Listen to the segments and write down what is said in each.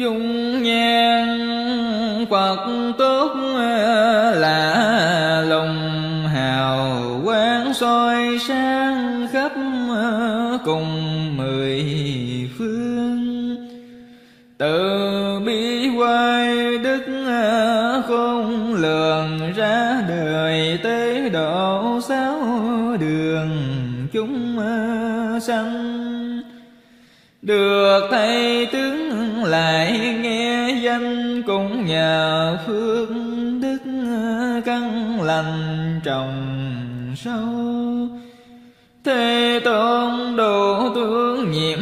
dung nhan Phật tước lạ lùng, hào quang soi sáng khắp cùng 10 phương. Từ bi quay đức không lường, ra đời tế độ 6 đường chúng sanh. Được thầy tướng lại nghe danh, cũng nhờ phước đức căn lành trồng sâu. Thế tôn độ tướng nhiệm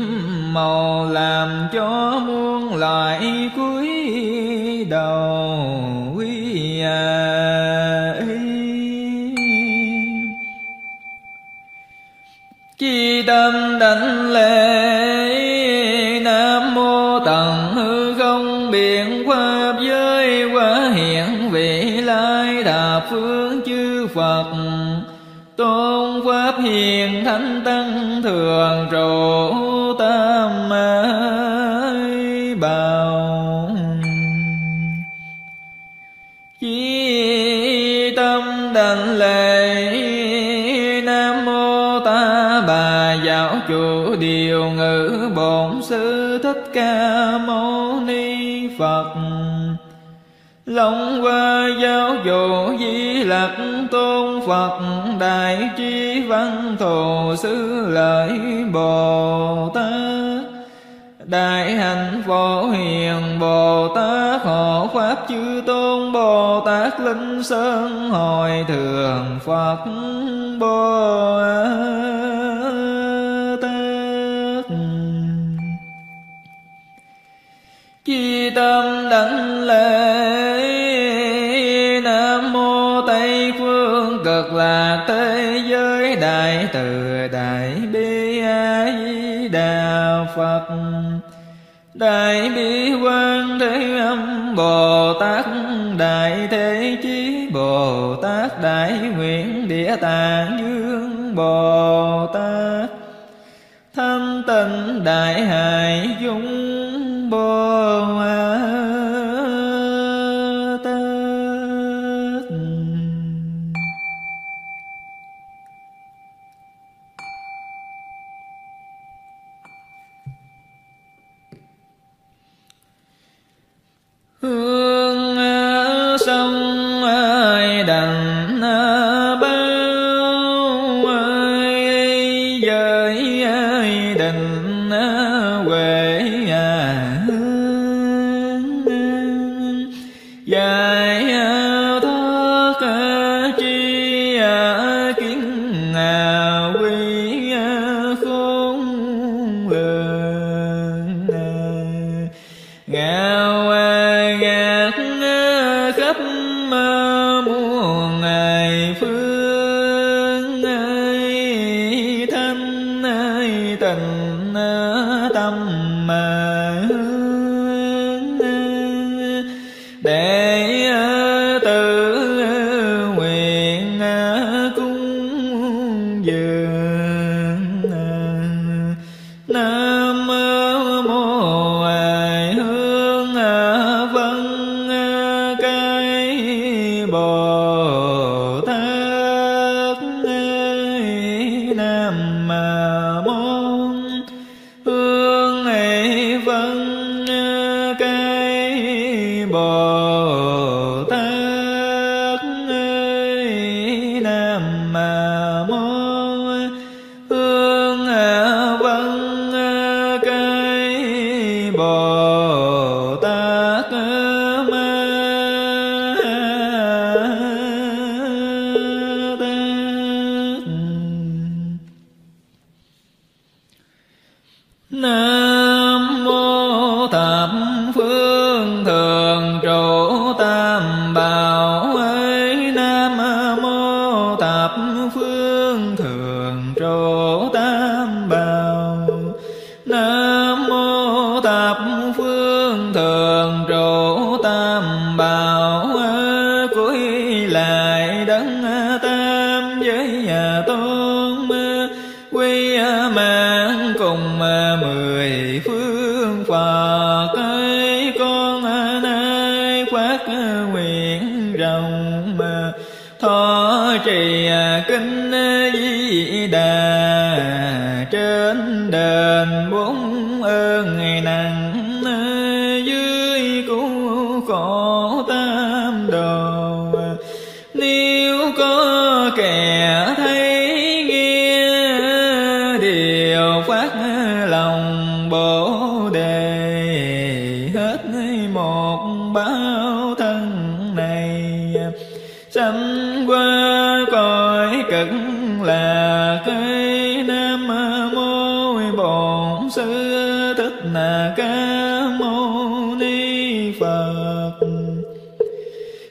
màu, làm cho muôn loại cúi đầu quý chi tâm đảnh lễ. Tận hư không biển qua giới, quá hiện vị lai đà phương chư Phật. Tôn pháp hiền thánh tăng thường trụ tam bảo. Chí tâm đảnh lễ. Nam mô Ta Bà Giáo Chủ Điều Ngữ Bổn Sư Thích Ca Mâu Ni Phật. Long qua giáo dụ Di Lặc Tôn Phật, Đại Trí Văn Thù Sư Lợi Bồ Tát. Đại Hạnh Phổ Hiền Bồ Tát, Hộ Pháp Chư Tôn Bồ Tát, Linh Sơn Hồi Thượng Phật Bồ chi tâm đảnh lễ. Nam mô Tây Phương Cực Lạc Thế Giới Đại Từ Đại Bi A Di Đà Phật. Đại Bi Quán Thế Âm Bồ Tát, Đại Thế Chí Bồ Tát, Đại Nguyện Địa Tạng Vương Bồ Tát, Thanh Tịnh Đại Hải Dung Bồ Tát. Hương sông ai đằng bao ai giới ai đình huệ Đà trên đền bốn ơn nặng, dưới cứu khổ tam đồ. Nếu có kẻ thấy nghe điều phát lòng Bồ Đề, hết một báo thân này sanh qua cõi Cực Lạc. Nam mô Bổn Sư Thích Ca Mâu Ni Phật.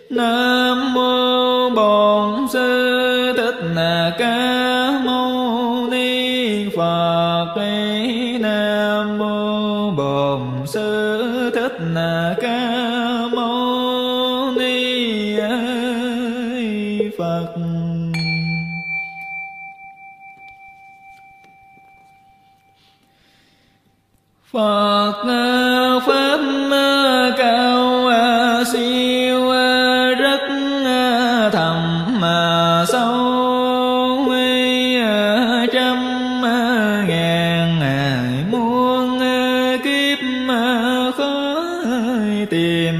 Nam mô Bổn Sư Thích Ca Mâu Ni Phật. Nam mô Bổn Sư Thích Ca Mâu Ni Phật. Phật pháp cao siêu, rất thầm sâu, trăm ngàn muôn kiếp khó tìm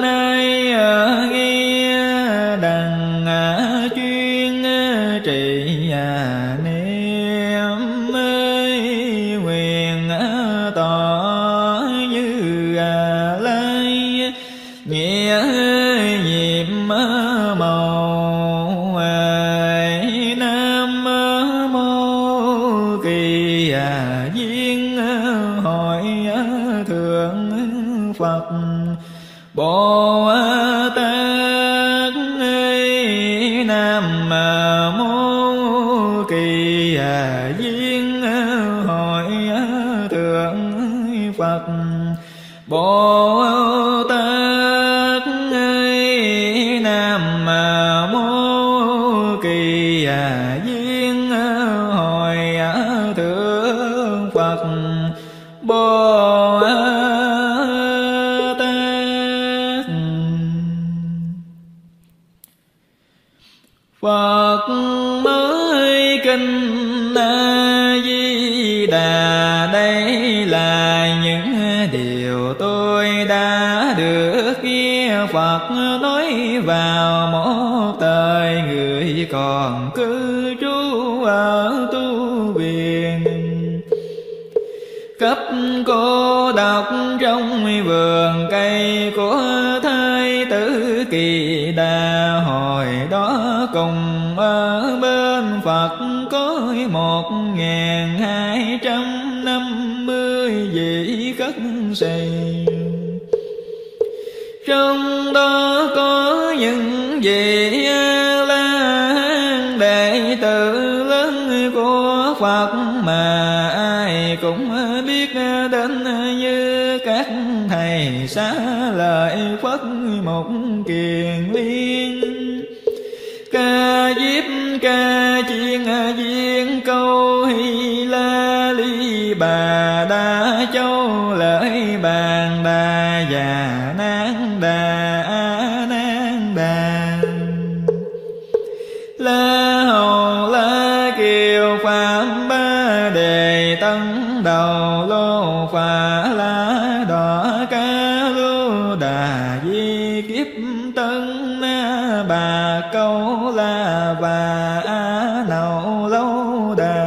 nay nghe đằng chuyên trị niệm quyền tỏ như lai nghĩa nhiệm màu. Nam mô kỳ viên hội thượng Phật Bồ Tát. Nam mô kỳ viên hội thượng Phật Bồ Tát. Nam mô kỳ viên hội thượng Phật Bồ Tát. Phật mới kinh A Di Đà, đây là những điều tôi đã được nghe Phật nói vào một thời người còn cư trú ở tu viện. Cấp cô độc trong vườn cây của Thái tử Kỳ Đà, hồi đó cùng ở bên Phật có 1250 vị khất sĩ. Trong đó có những vị A-la-hán đệ tử lớn của Phật mà ai cũng biết đến như các thầy Xá Lợi, Phất Mục, Kiền Liên, Ca Diếp, Ca Chiên, Viên Câu, Hy La, Ly Bà Đa, Châu Lợi, Bàn Đà, Già Nán Đà, A Nán Đà, La Hầu, La Kiều, Phạm Ba Đề, Tân Đầu Lô, Phà Lá Đỏ, Ca Lô Đà Di, Kiếp Tân Na Bà, Câu La và A Nậu Lâu Đà.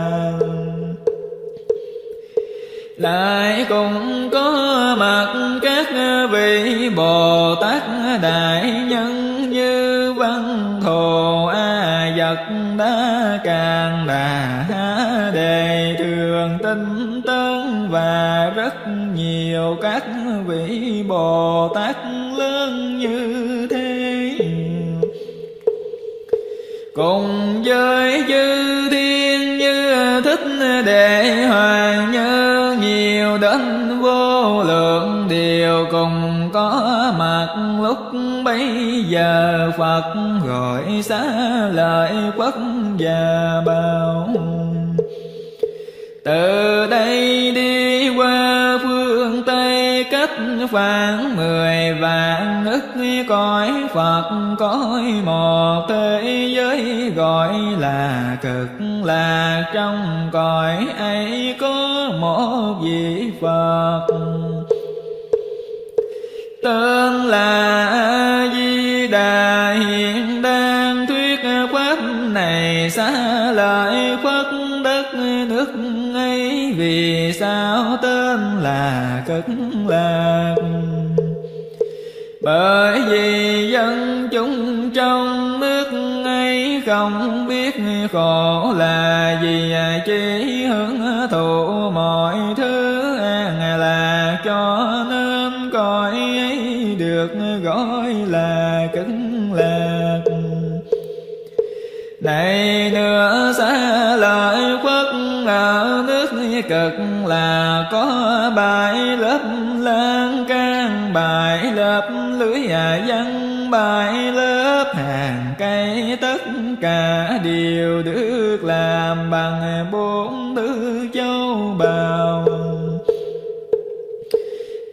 Lại cũng có mặt các vị Bồ Tát đại nhân như Văn Thù, A Vật Đá, Càng Đà, Há Đề, Thường Tinh Tấn và rất nhiều các vị Bồ Tát lớn như thế. Cùng với chư thiên như Thích Đệ Hoàng Như nhiều đến vô lượng điều cùng có mặt lúc bấy giờ. Phật gọi Xá Lợi, Phất và Bảo: từ đây đi qua phương Tây, cách vạn mười vạn ức cõi Phật cõi một, thế giới gọi là Cực Lạc. Trong cõi ấy có một vị Phật tên là A Di Đà, hiện đang thuyết pháp này xá lợi Phật đất nước ấy. Vì sao tên là Cực Lạc? Bởi vì dân chúng trong nước ấy không biết khổ là gì, chỉ hưởng thụ mọi thứ an lạc, cho nên cõi ấy được gọi là Cực Lạc. Này nữa xá lợi Phất, ở nước Cực là có bãi lớp lan can, bãi lớp lưới văn, bãi lớp hàng cây. Tất cả đều được làm bằng bốn thứ châu bào,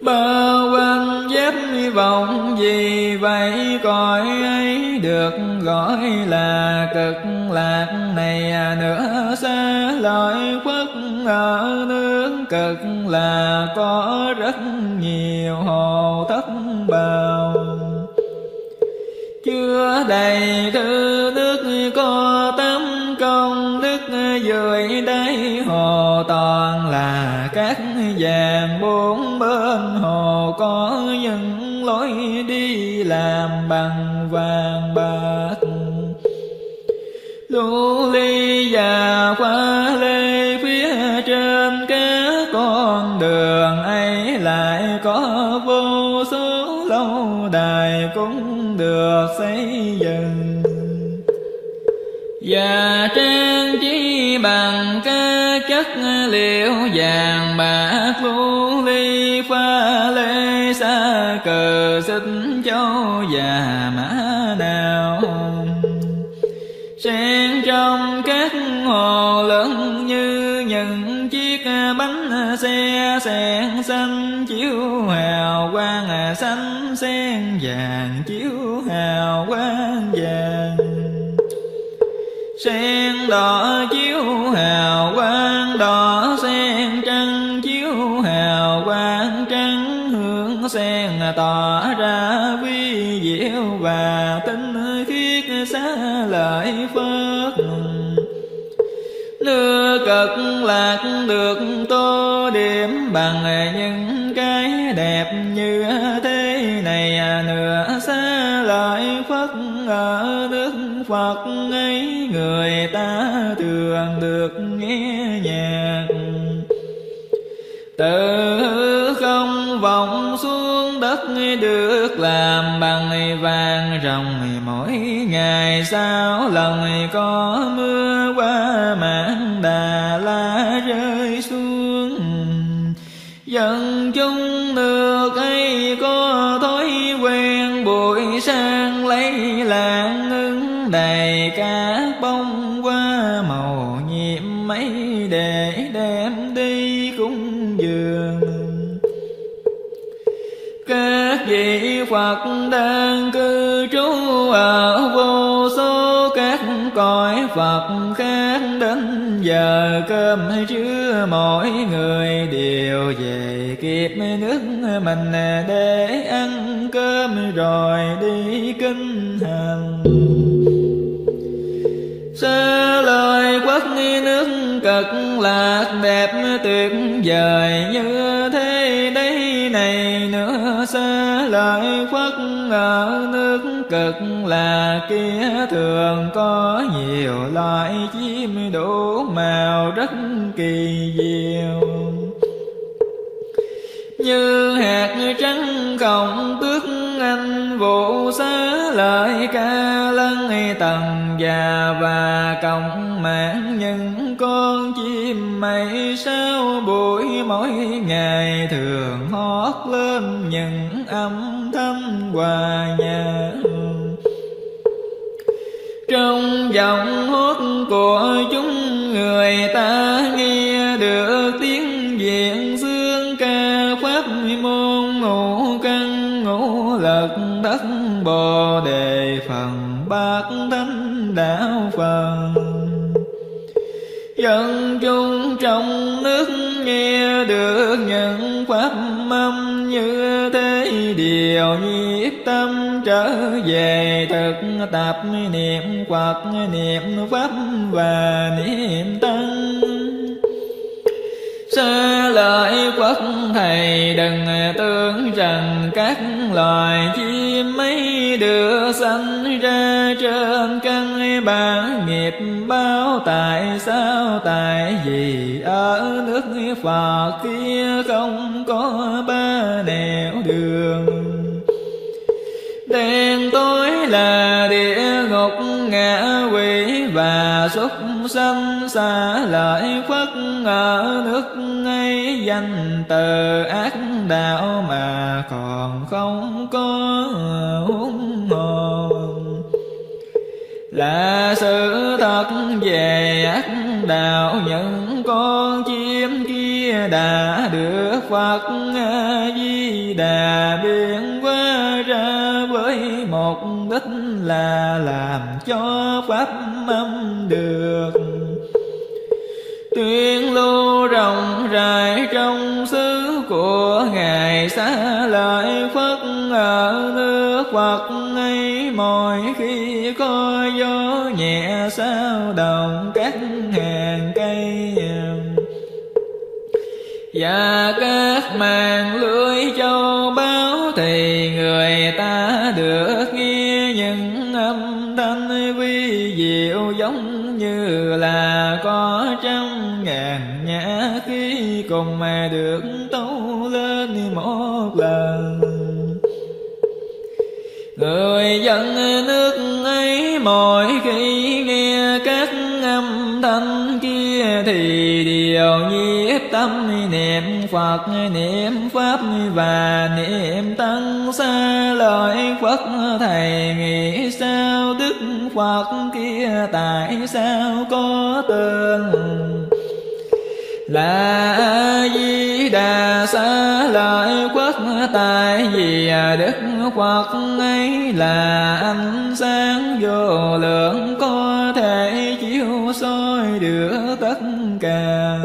bao quanh dép vọng. Vì vậy cõi ấy được gọi là Cực Lạc. Này nữa xá lợi Phất, ở nước Cực là có rất nhiều hồ thất bào, chưa đầy thứ nước có tám công đức. Dưới đáy hồ toàn là cát vàng, bốn bên hồ có những lối đi làm bằng vàng bạc, lưu ly và hoa lê. Phía trên các con đường ấy lại có vô số lâu đài cũng được xây dựng, và trang trí bằng các chất liệu vàng bạc, lưu ly, pha lê, xa cờ, xích châu và mã nào. Sen trong các hồ lớn như những chiếc bánh xe sen xanh chiếu hào quang xanh, sen vàng chiếu hào quang vàng, sen đỏ chiếu hào quang đỏ, sen trắng chiếu hào quang trắng. Hương sen tỏ ra vi diệu và tinh khiết xá lợi Phất. Nước Cực Lạc được tô điểm bằng những cái đẹp như thế này. Nửa xá lợi Phất, ở nước Phật ấy người ta thường được nghe nhạc từ không vọng xuống đất, được làm bằng vàng ròng. Mỗi ngày sau lần có mưa qua mãn Đà La rơi xuống, dân chúng nước ấy có thói quen buổi sáng lấy lạng ngưng đầy cá bông qua màu nhiệm mấy để đem đi cúng dường. Các vị Phật đang cư trú ở vô số các cõi Phật khác, đến giờ cơm trưa mỗi người đều về kịp nước mình để ăn cơm rồi đi kinh hành. Xá lợi Phất, nước Cực Lạc đẹp tuyệt vời như thế đấy. Này nữa xá lợi Phất, ở nước Cực Lạc kia thường có nhiều loại chim đủ màu rất kỳ diệu, như hạt trắng cộng tước anh vũ, xá lợi ca lân tầng già và cộng mãn. Những con chim mây sao buổi mỗi ngày thường hót lên những âm thanh hòa nhã. Trong giọng hót của chúng người ta nghe được tiếng diện xưa môn ngủ Phật. Dân chúng trong nước nghe được những pháp âm như thế, điều nhiếp tâm trở về thực tập niệm Phật, niệm pháp và niệm tăng. Xá lợi Phật Thầy đừng tưởng rằng các loài chim ấy được sanh ra trên căn bản nghiệp báo. Tại sao, tại vì ở nước Phật kia không có ba nẻo đường. Đen tối là địa ngục, ngạ quỷ và súc sanh. Xá lợi Phất ở nước ấy danh từ ác đạo mà còn không có huống hồn. Là sự thật về ác đạo, những con chim kia đã được Phật A Di Đà biến hóa ra với một đích là làm cho pháp âm được tuyên lưu rộng rãi trong xứ của Ngài. Xá lợi Phất ở nước Phật ấy, mỗi khi có gió nhẹ sao động các hàng cây và các màn lưới châu báu, thì người ta được nghe những âm thanh vi diệu giống như là có trăm ngàn nhã khí cùng mà được tấu lên một lần. Người dân nước ấy mỗi khi nghe các âm thanh kia thì đều nhiếp tâm niệm Phật, niệm pháp và niệm tăng. Xá lợi Phất Thầy nghĩ sao Đức Phật kia tại sao có tên là A Di Đà? Xá lợi Phất tại vì Đức Phật ấy là ánh sáng vô lượng, có thể chiếu soi được tất cả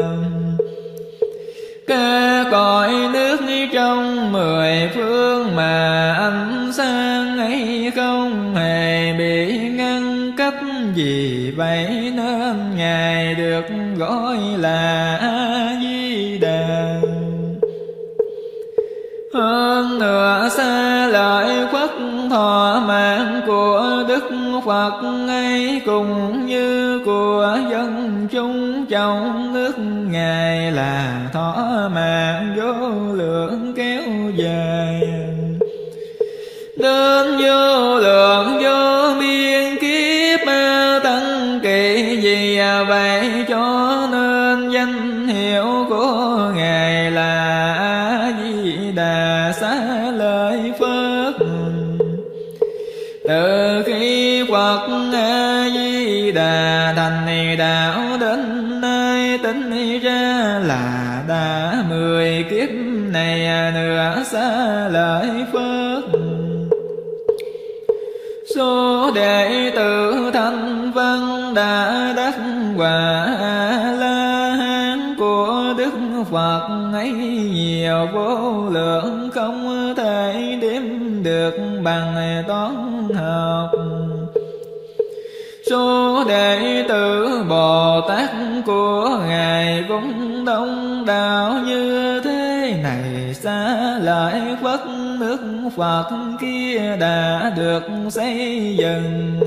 các cõi nước trong mười phương, mà ánh sáng ấy không hề bị ngăn cách. Vì vậy nên Ngài được gọi là A Di Đà. Hơn nữa Xá lợi Phất thọ mạng của Đức Phật ấy cũng như của dân chúng trong nước Ngài là thọ mạng vô lượng kéo dài đến vô lượng vô biên kiếp tăng kỳ. Vì vậy cho nên danh hiệu của Ngài là A Di Đà. Xá lợi Phất từ khi Phật A Di Đà thành đạo đến nay tính ra là đã 10 kiếp này nữa. Xá lợi Phất số đệ tử Thanh Văn đã đắc quả La Hán của Đức Phật ấy nhiều vô lượng, không thể đếm được bằng toán học. Số đệ tử Bồ Tát của Ngài cũng đông đảo như thế này. Xá lợi Phất nước Phật kia đã được xây dựng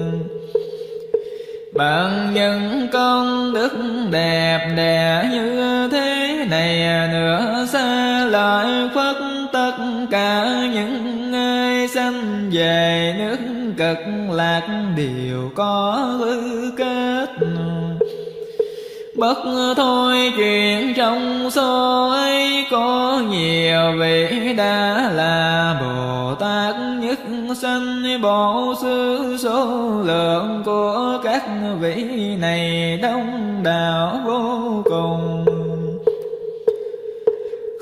bằng những công đức đẹp đẽ như thế này nữa. Xá lợi Phất tất cả những ai sanh về nước Cực Lạc đều có tư cách bất thôi chuyện. Trong số ấy có nhiều vị đã là Bồ Tát nhất sanh Bổ Sư, số lượng của các vị này đông đảo vô cùng,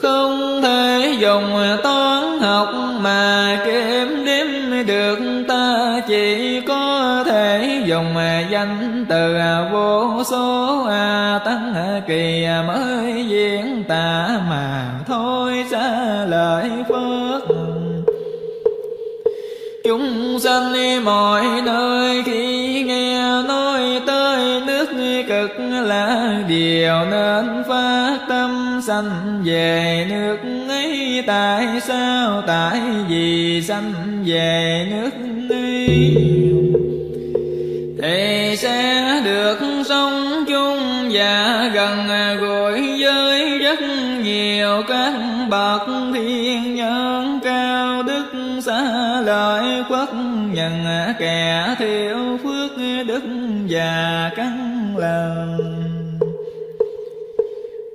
không thể dùng toán học mà kiểm đếm được. Ta chỉ có thể dùng dùng danh từ vô số tấn kỳ mới diễn tả mà thôi xa lợi Phật. Chúng sanh mọi nơi khi nghe nói tới nước Cực Lạc điều nên phát tâm sanh về nước ấy. Tại sao, tại vì sanh về nước ấy thì sẽ được sống chung và gần gũi với rất nhiều các bậc thiên nhân cao đức xá lợi quốc nhân kẻ thiếu phước đức và căn lành.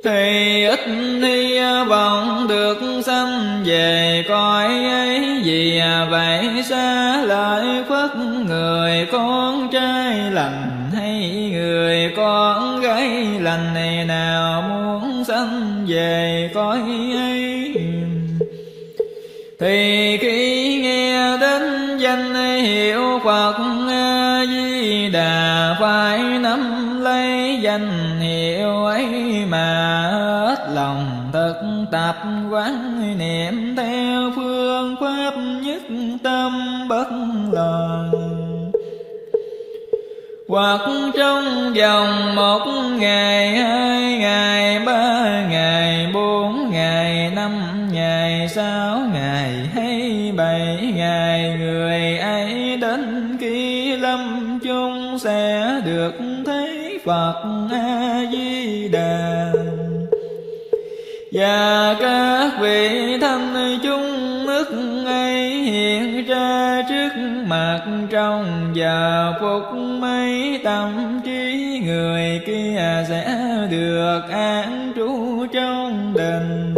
Thì ít hy vọng được sanh về cõi ấy, vì vậy xá lợi Phật người con trai lành hay người con gái lành này nào muốn sanh về cõi ấy, thì khi nghe đến danh hiệu Phật A Di Đà phải nắm lấy danh hiệu ấy mà hết lòng thực tập quán niệm theo phương pháp nhất tâm bất loạn. Hoặc trong vòng 1 ngày, 2 ngày, 3 ngày, 4 ngày, 5 ngày, 6 ngày hay 7 ngày, người ấy đến khi lâm chung sẽ được thấy Phật A Di Đà. Và các vị thanh chúng nước ấy hiện ra trước mặt trong giờ phút mấy tâm trí người kia sẽ được an trú trong đền,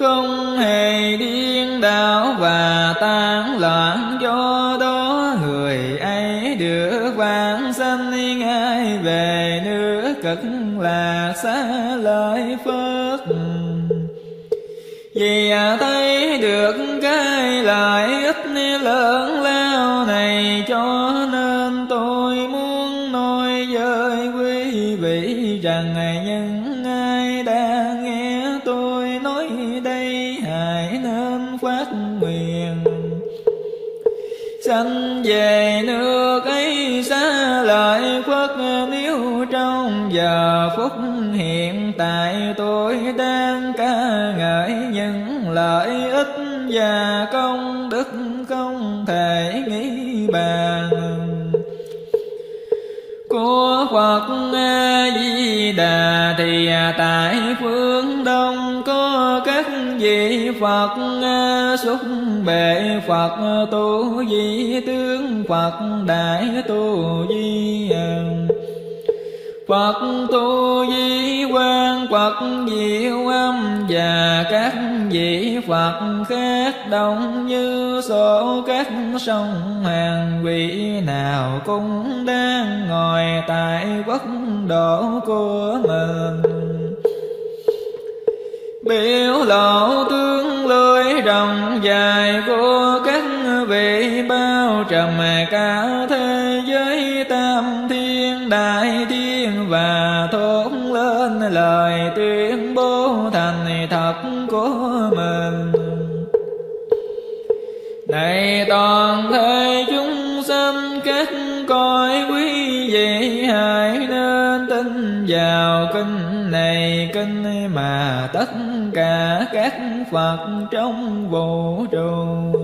không hề điên đảo và tan loạn. Do đó người ấy được vãng sanh ngay về nước Cực Lạc xá lợi Phật. Vì thấy được cái lợi ích lớn lao này cho nên tôi muốn nói với quý vị rằng những ai đang nghe tôi nói đây hãy nên phát nguyện sanh về nước ấy xá lợi Phật. Nếu trong giờ phút hiện tại tôi đang ca ngợi những lợi ích và công đức không thể nghĩ bàn của Phật A Di Đà, thì tại phương Đông có các vị Phật Xúc Bệ Phật, Tu Di Tướng Phật, Đại Tu Di Phật, Tu Di Quang Phật, Diệu Âm và các vị Phật khác đông như số các sông hàng. Vị nào cũng đang ngồi tại quốc độ của mình, biểu lộ tướng lưới rộng dài của các vị bao trùm cả thế giới. Tam thiên đại thiên và thốt lên lời tuyên bố thành thật của mình. Này toàn thể chúng sanh các cõi, quý vị hãy nên tin vào kinh này, kinh mà tất cả các Phật trong vũ trụ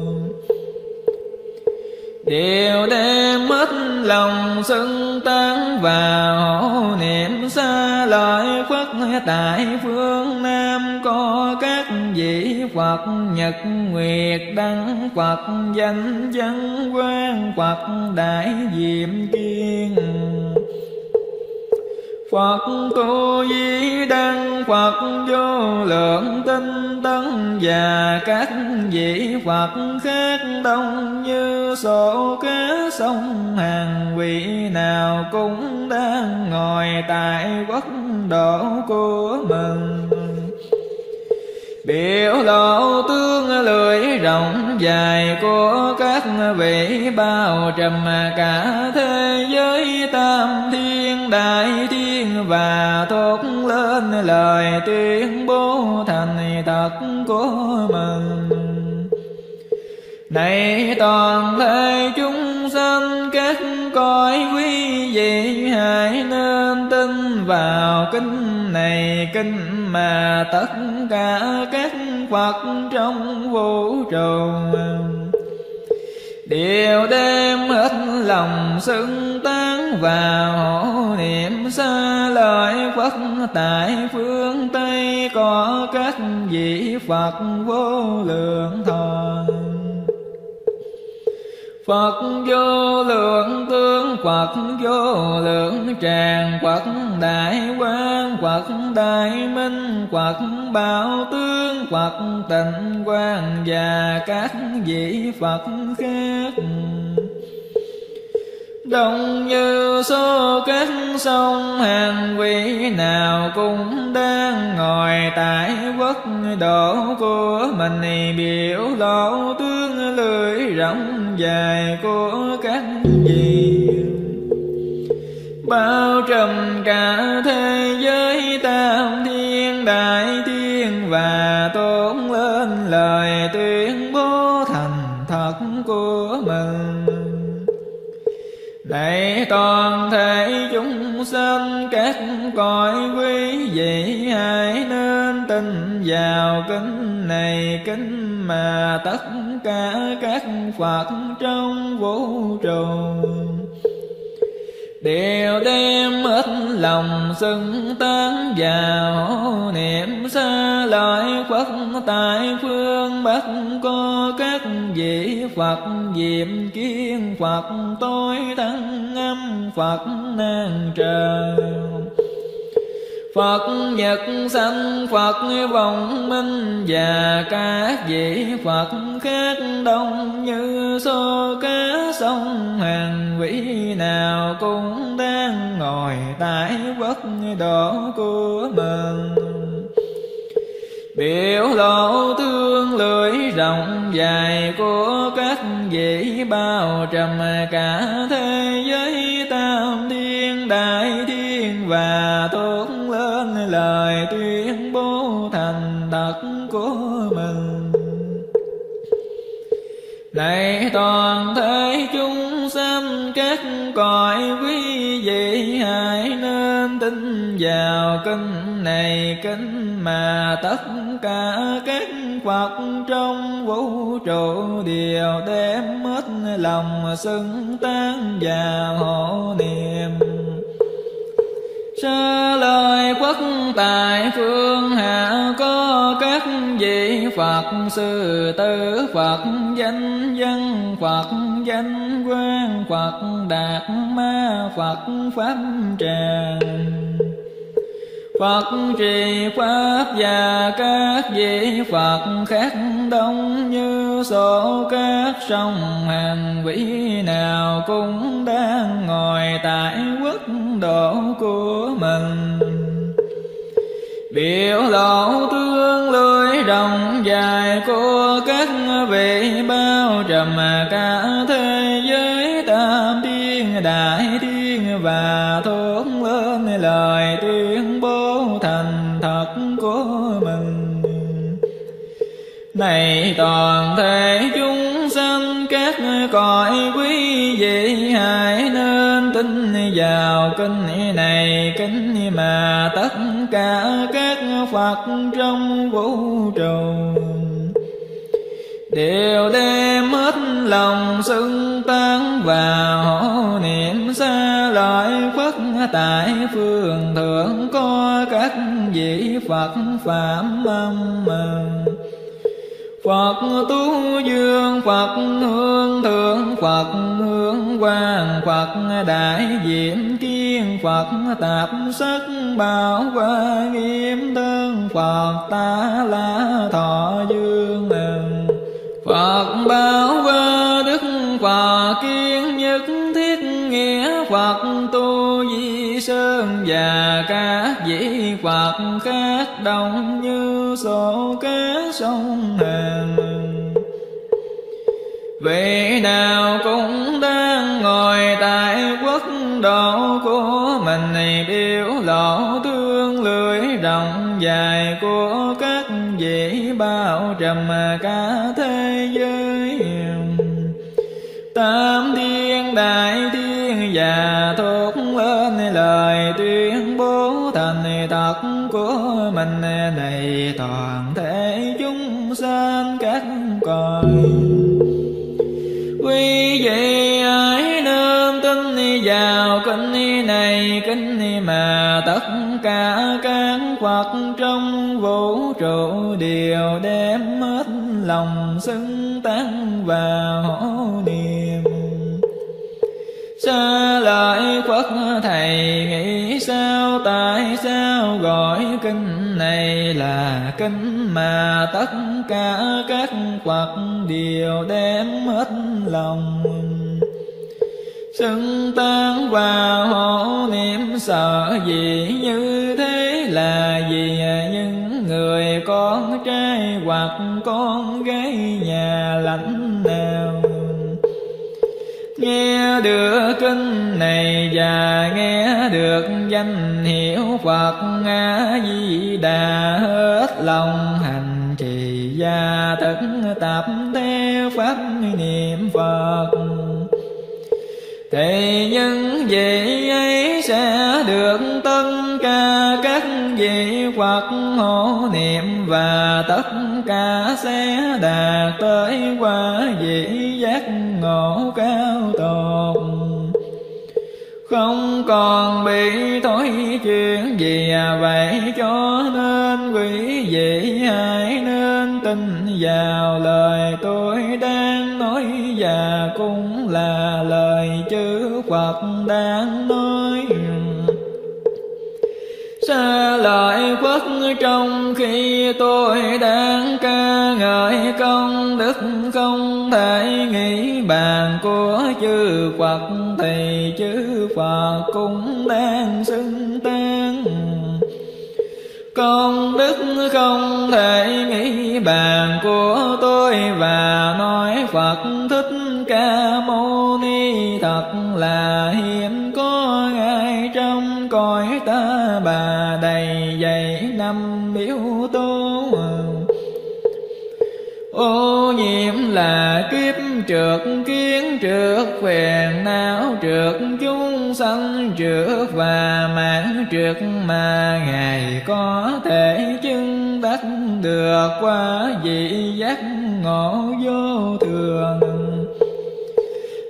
đều đem hết lòng xưng tán và hộ niệm xá lợi Phật. Tại phương Nam có các vị Phật Nhật Nguyệt Đăng Phật, Danh Văn Quang Phật, Đại Diệm Kiên Phật, Tu Di Đăng Phật, Vô Lượng Tinh Tấn và các vị Phật khác đông như số cá sông hàng. Vị nào cũng đang ngồi tại quốc độ của mình, Biểu lộ tương lưỡi rộng dài của các vị bao trùm cả thế giới tam thiên đại thiên và thốt lên lời tuyên bố thành thật của mình. Này toàn thể chúng sanh các cõi quý vị hãy nên tin vào kinh này, kinh mà tất cả các Phật trong vũ trụ đều đem hết lòng xưng tán và hộ niệm xa lợi Phật. Tại phương Tây có các vị Phật vô lượng thọ, Phật vô lượng tướng, Phật vô lượng tràng, Phật đại quang, Phật đại minh, Phật bảo tướng, Phật tịnh quang và các vị Phật khác. Đông như số các sông hàng vị nào cũng đang ngồi tại quốc độ của mình, biểu lộ tướng lưỡi rộng dài của các vị bao trùm cả thế giới tam thiên đại thiên và tôn lên lời tuyên bố thành thật của mình. Này toàn thể chúng sanh các cõi quý vị hãy nên tin vào kinh này, kinh mà tất cả các Phật trong vũ trụ đều đem hết lòng xưng tán vào niệm xa lợi Phật. Tại phương Bắc có các vị Phật Diệm Kiên, Phật Tối Thắng Âm, Phật Nan Trời, Phật Nhật Sanh, Phật Vọng Minh và các vị Phật khác. Đông như số cá sông hàng vĩ nào cũng đang ngồi tại vất độ của mình, biểu lộ tương lưỡi rộng dài của các vị bao trùm cả thế giới tam thiên đại thiên và thốt lên lời tuyên bố thành thật của mình. Này toàn thể chúng sanh các cõi quý vị hãy nên tin vào kinh này, kinh mà tất cả các Phật trong vũ trụ đều đem hết lòng xưng tán và hộ niệm xa lời Phật. Tại phương hạ có các vị Phật Sư Tử, Phật Danh Dân, Phật Danh Quang, Phật Đạt Ma, Phật Pháp Tràng, Phật Trì Pháp và các vị Phật khác. Đông như số các sông hàng vĩ nào cũng đang ngồi tại quốc độ của mình, biểu lộ tương lưỡi rộng dài của các vị bao trùm cả thế giới tam thiên đại thiên và thốt lên lời tuyên bố thành thật của mình. Này toàn thể chúng sanh các cõi quý vị hãy nên tin vào kinh này, kinh mà tất cả các Phật trong vũ trụ đều đem hết lòng xưng tán và hộ niệm xa lợi Phật. Tại phương thượng có các vị Phật Phạm Âm, Phật Tu Dương, Phật Hương Thượng, Phật Hương Quang, Phật Đại Diệm Kiên, Phật Tạp Sắc Bảo và Nghiêm Thân, Phật Ta La Thọ Dương, Phật Bảo Và Đức, Phật Kiên Nhất Thiết Nghĩa, Phật Phật tu di sơn và các vị Phật khác đông như sổ cá sông Hàn. Vị nào cũng đang ngồi tại quốc độ của mình biểu lộ thương lưỡi rộng dài của các vị bao trùm cả thế giới. Tam thiên đại thiên và thốt lên lời tuyên bố thành thật của mình này toàn thể chúng sanh các cõi. Quý vị hãy nên tin vào kinh này, kinh mà tất cả các Phật trong vũ trụ đều đem hết lòng xứng tán và hổ niệm. Xá lợi Phật Thầy nghĩ sao, tại sao gọi kinh này là kinh mà tất cả các Phật đều đem hết lòng xưng tán và hộ niệm? Sợ gì như thế là vì những người con trai hoặc con gái nhà lãnh nào nghe được kinh này và nghe được danh hiệu Phật A Di Đà hết lòng hành trì và thực tập theo pháp niệm Phật, thì những vị ấy sẽ được tất cả các vị Phật hộ niệm và tất cả sẽ đạt tới quả vị giác ngộ cao tột, không còn bị thối chuyện gì. Vậy cho nên quý vị hãy nên tin vào lời tôi đang nói, và cũng là lời chư Phật đang nói. Xá lợi Phật, trong khi tôi đang ca ngợi công đức không thể nghĩ bàn của chư Phật, thì chư Phật cũng đang xưng tán công đức không thể nghĩ bàn của tôi và nói Phật Thích Ca Mâu Ni thật là hiếm có ai trong cõi ta bà đầy dày năm yếu tố. Ô nhiễm là kiếp trượt kiến, trượt phiền não, trượt chúng sanh, trượt và mạng trượt mà Ngài có thể chứng đắc được qua vị giác ngộ vô thường,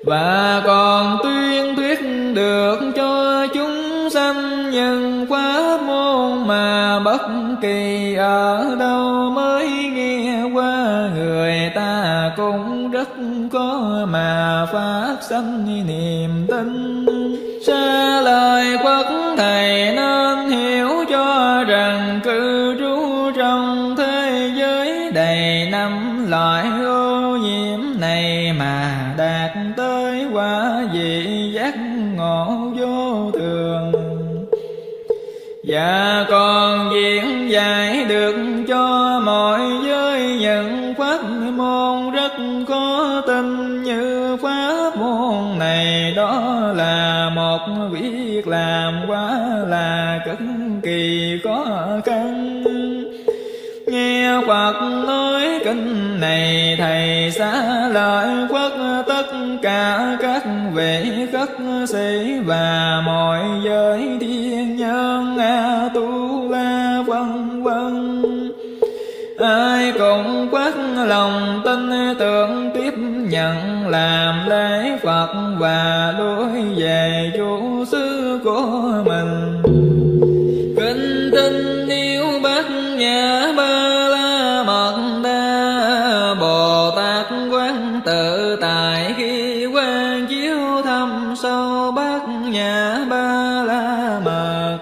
và còn tuyên thuyết được cho chúng sanh nhân pháp môn mà bất kỳ ở đâu mới nghe qua người ta cũng rất có mà phát sanh niềm tin. Xá lợi Phật Thầy nên hiểu cho rằng cư trú trong thế giới đầy năm loại ô nhiễm này mà đạt tới quả vị giác ngộ vô thường, và còn diễn giải được cho mọi giới những pháp môn rất khó tin như pháp môn này. Đó là một việc làm quá là cực kỳ khó khăn. Nghe Phật nói kinh này, thầy Xá Lợi Phật tất cả các vị khất sĩ và mọi giới thiên nhân A Tu La vân vân, ai cũng phát lòng tin tưởng tiếp nhận làm lễ Phật và đối về chủ xứ của mình. Kính tin yêu Bát Nhã Ba La Mật Đa Bồ Tát quán tự tại, khi quan chiếu thâm sâu Bát Nhã Ba La Mật,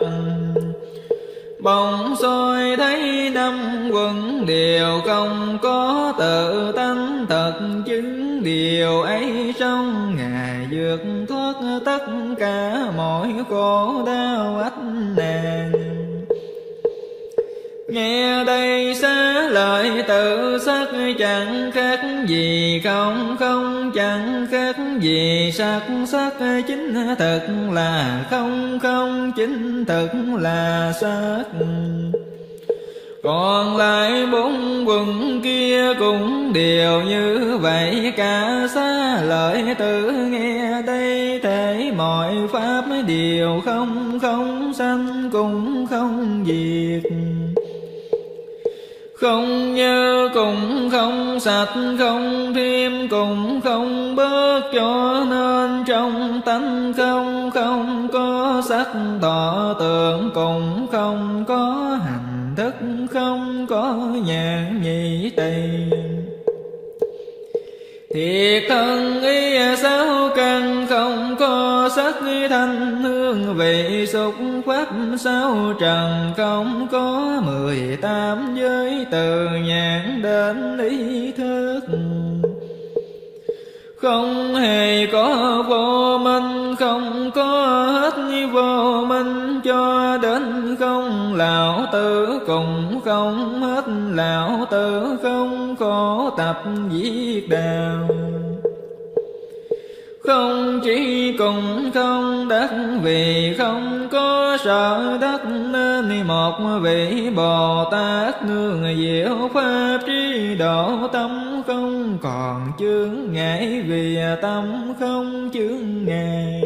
bỗng soi thấy năm quận đều không có tự tánh thật chứng điều ấy trong Ngài dược thoát tất cả mọi khổ đau ách nạn. Nghe đây xá lợi tự sắc chẳng khác gì không, không chẳng khác gì sắc, sắc chính thực là không, không chính thực là sắc. Còn lại bốn quần kia cũng đều như vậy, cả xá lợi tự nghe đây thể mọi pháp đều không, không sanh cũng không diệt. Không như cũng không sạch, không thêm cũng không bớt, cho nên trong tánh không, không có sắc tỏ tượng, cũng không có hành thức, không có nhãn nhị tỳ. Thiệt thân ý sáu căn không có sắc, thanh hương vị xúc pháp sáu trần không có 18 giới, từ nhãn đến ý thức. Không hề có vô minh, không có hết vô minh, cho đến không lão tử cùng không hết lão tử, không khổ tập giết đạo. Không chỉ cùng không đắc, vì không có sợ đắc, nên một vị Bồ Tát nương diệu pháp trí độ, tâm không còn chướng ngại, vì tâm không chướng ngại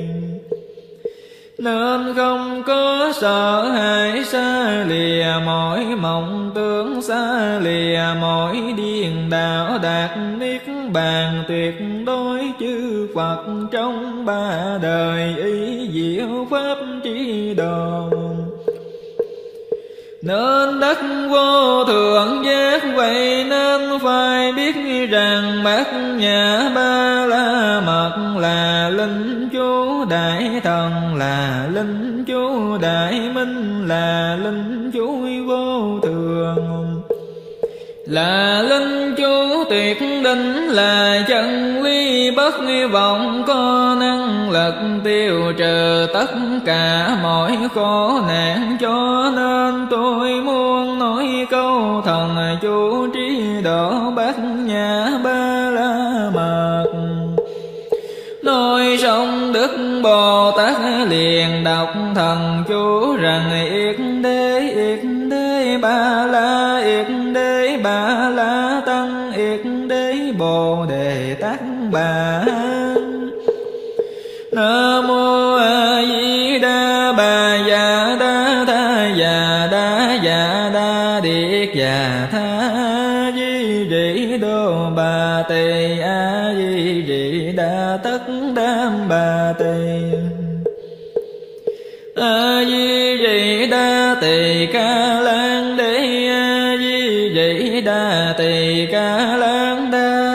nên không có sợ hãi. Xa lìa mọi mộng tưởng, xa lìa mọi điên đạo, đạt niết bàn tuyệt đối. Chư Phật trong ba đời ý diệu pháp trí độ, nên đắc vô thượng giác. Vậy nên phải biết rằng Bát Nhã Ba La Mật là linh chú đại thần, là linh chú đại minh, là linh chú vô thường, là linh chú tuyệt đỉnh, là chân lý bất vọng, có năng lực tiêu trừ tất cả mọi khổ nạn. Cho nên tôi muốn nói câu thần chú trí độ Bát Nhã Ba La Mật. Nói xong Đức Bồ Tát liền đọc thần chú rằng: yết đế ba la tăng, yết đế bồ đề tát bà. Nam mô A Di Đà bà già đa tha già đa già đa điệt già tha di dị đô bà tề a di dị đa tất đam bà tề a di dị đa tề ca lan đế a di dị đa tề ca lan đa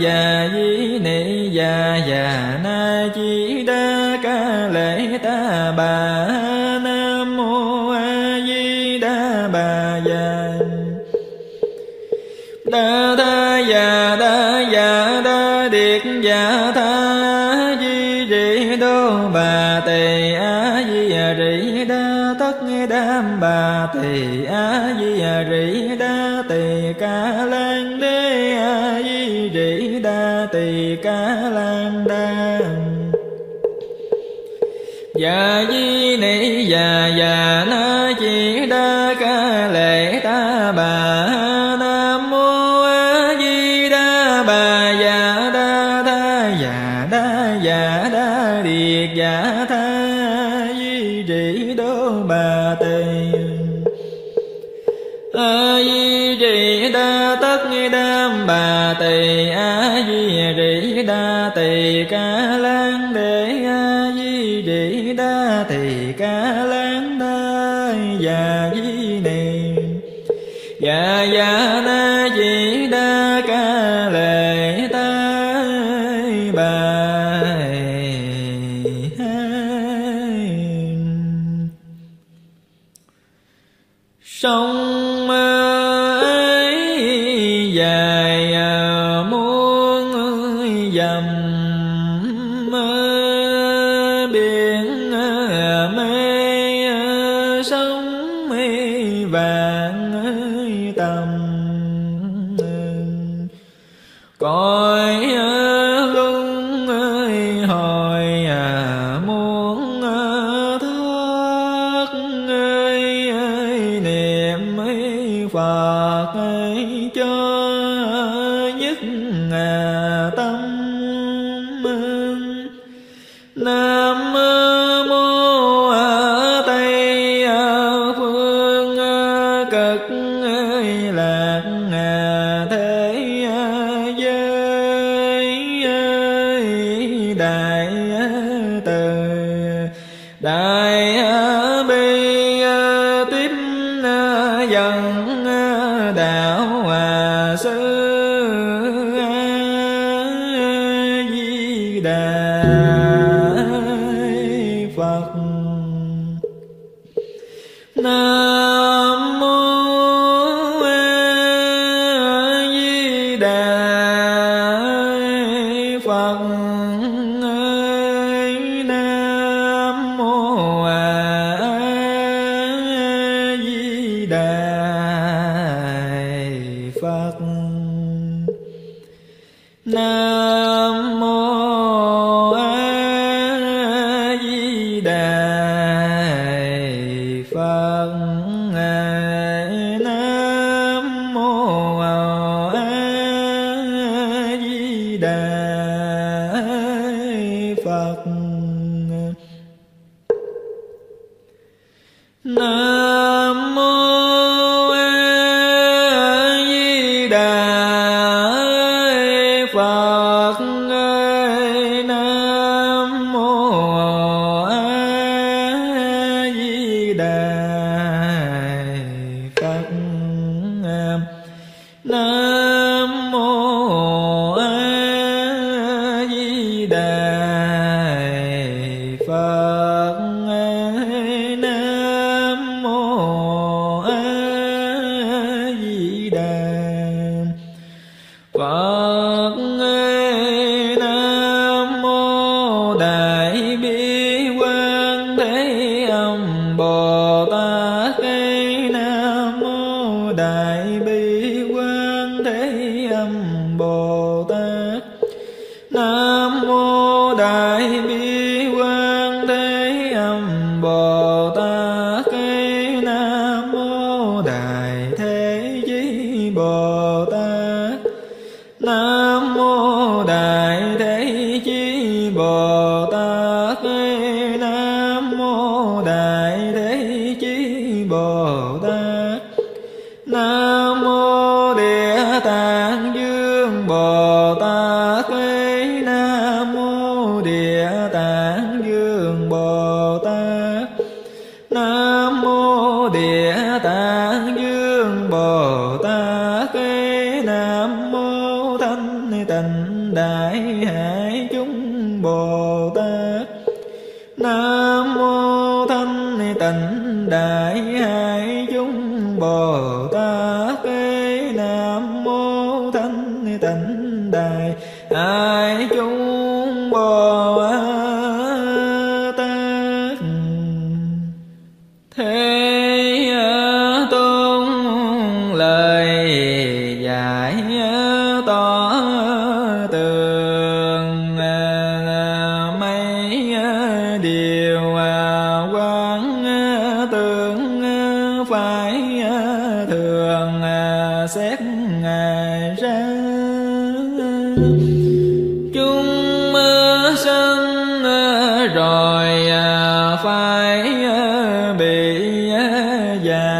già di ni già già na chi đa ca lễ ta bà. Nam mô A Di Đà bà già đa đa già đa già đa điệt già tha di dị đô bà tề a di rị đa tất đam bà tề a di rị đa tề ca lan đê a di rị đa tề ca lan đa già di ni già già na chi đa ca lệ ta bà. Nam mô A Di Đà bà già đa tha già đa điệt già tha di trì đô bà tề a di trì đa tất đam bà tề a di trì đa tề ca lan đế a di trì đa tề ca lan đa già di ni già già na di đa ca lệ ta bà. Sông ấy dài muôn dầm đại bi tín dân đạo sư A Di Đà Phật. Nam mô A Di Đà Phật. Nam mô A Di Đà Phật. Nam mô A Di Đà Phật. Nam mô A Di Đà Phật. Nam mô A Di Đà Phật. Nam mô A Di Đà Phật. Nam mô A Di Đà Phật. Nam mô A Di Đà Phật. Nam mô đại bi Quán Thế Âm Bồ Tát. Nam mô đại bi Quán Thế Âm Bồ Tát. Nam mô đại bi Quán Thế Âm Bồ Tát. Nam mô đại thế chí Bồ Tát. Nam mô đại thế chí Bồ Tát. Nam mô đại thế chí Bồ Tát. Nam mô Địa Tạng Vương Bồ Tát. Nam mô Địa Tạng Vương Bồ Tát. Nam mô Địa Tạng Vương Bồ Tát. Nam mô Thanh Tịnh Đại Hải Chúng Bồ Tát. Nam mô Thanh Tịnh Đại Hải Chúng Bồ Tát. Nam mô Thanh Tịnh Đại Hải Chúng Bồ Tát. Thế tôn lời giải tỏ tường mấy điều quán tưởng phải thường xét ra. Chúng sanh rồi phải bị già,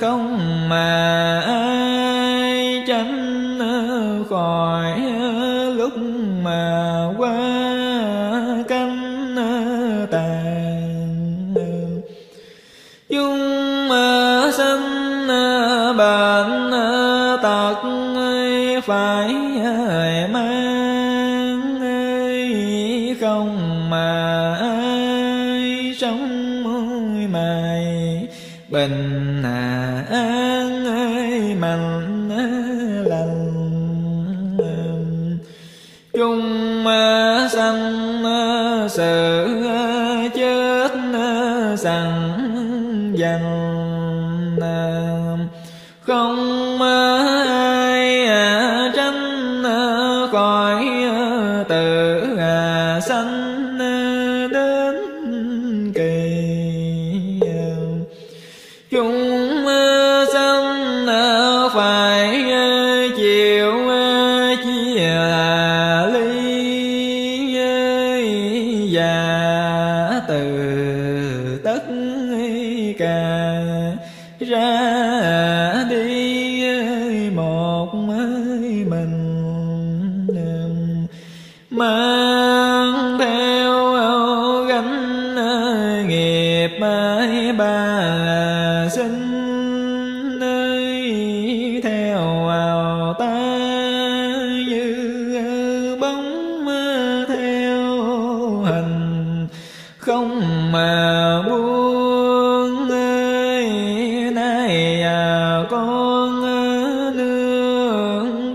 không mà ai tránh khỏi lúc mà qua cánh tàn. Chúng sanh bệnh tật phải mang, không mà ai sống môi mài bình an mạnh lành. Chúng sanh sợ chết sẵn dành, không ai tránh khỏi tự sanh đến kỳ. Chúng sanh phải chịu chia ly và từ tất cả ra đi một mình, mang theo không mà buông. Nay con nương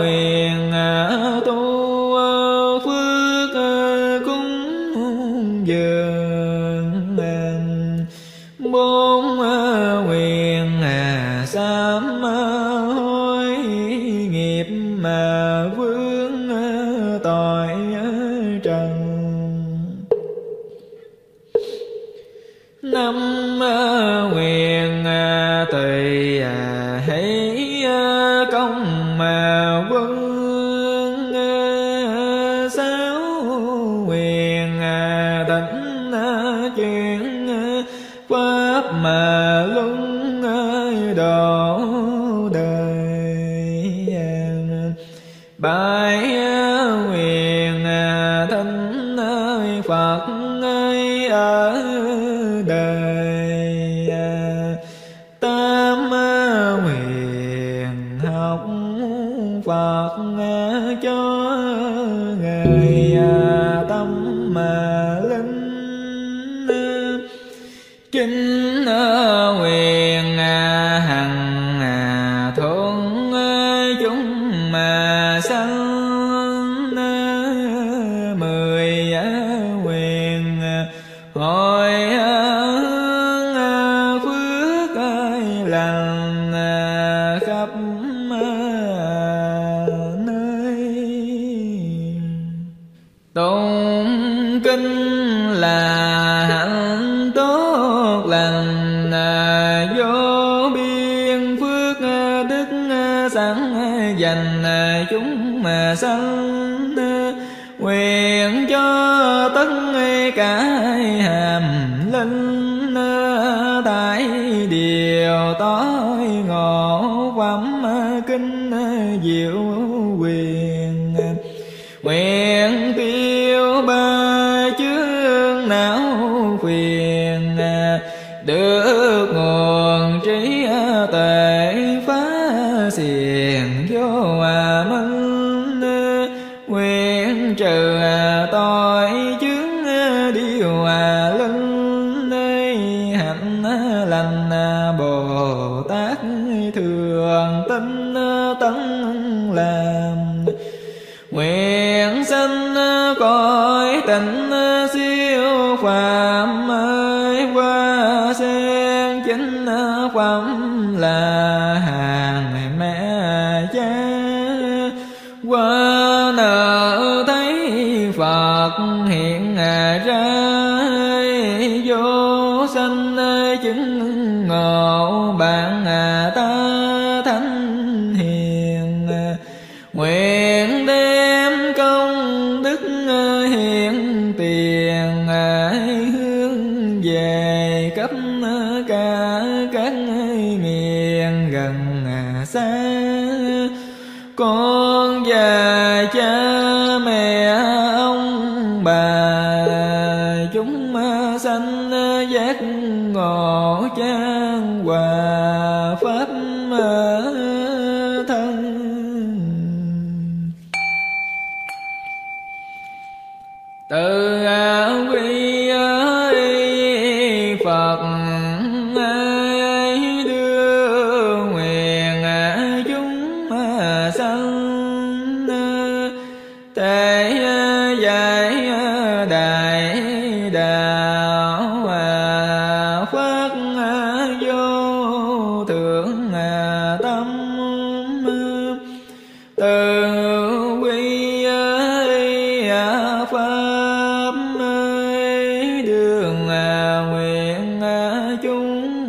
quyền tu phước cúng dường bốn quyền sám hối nghiệp mà vướng tội trần năm quyền tùy hãy công mà vương sáu quyền tánh chuyển pháp mà luôn độ đời bái quyền thánh Phật ở đời tam quyền học Phật cho người tâm mà linh chính quyền hằng thuận chúng mà sanh mười quyền hồi hướng phước lành khắp nơi tụng kinh là hạnh tốt lành vô biên phước đức sẵn dành chúng mà sanh nguyện cho tất cả hàm linh tại điều tối ngộ phẩm kinh diệu quyền nguyện tiêu ba chướng não quyền được nguồn trí tuệ phá xiềng vô minh nguyện trừ tội chướng điều linh hạnh lành Bồ Tát thường tinh tấn làm nguyện sanh cõi tịnh siêu phàm qua sen chính phẩm là hàng mẹ cha qua nợ thấy Phật hiện ra vô sanh chứng ngộ bạn ta thánh hiền nguyện đem công đức hiện tiền hướng về khắp cả các miền gần xa con già cha mẹ ông bà chúng sanh giác ngộ trang hòa pháp thân từ quy y Phật đưa nguyện chúng sanh thể giải đại đạo phát vô thượng tâm từ quy y pháp đường nguyện chúng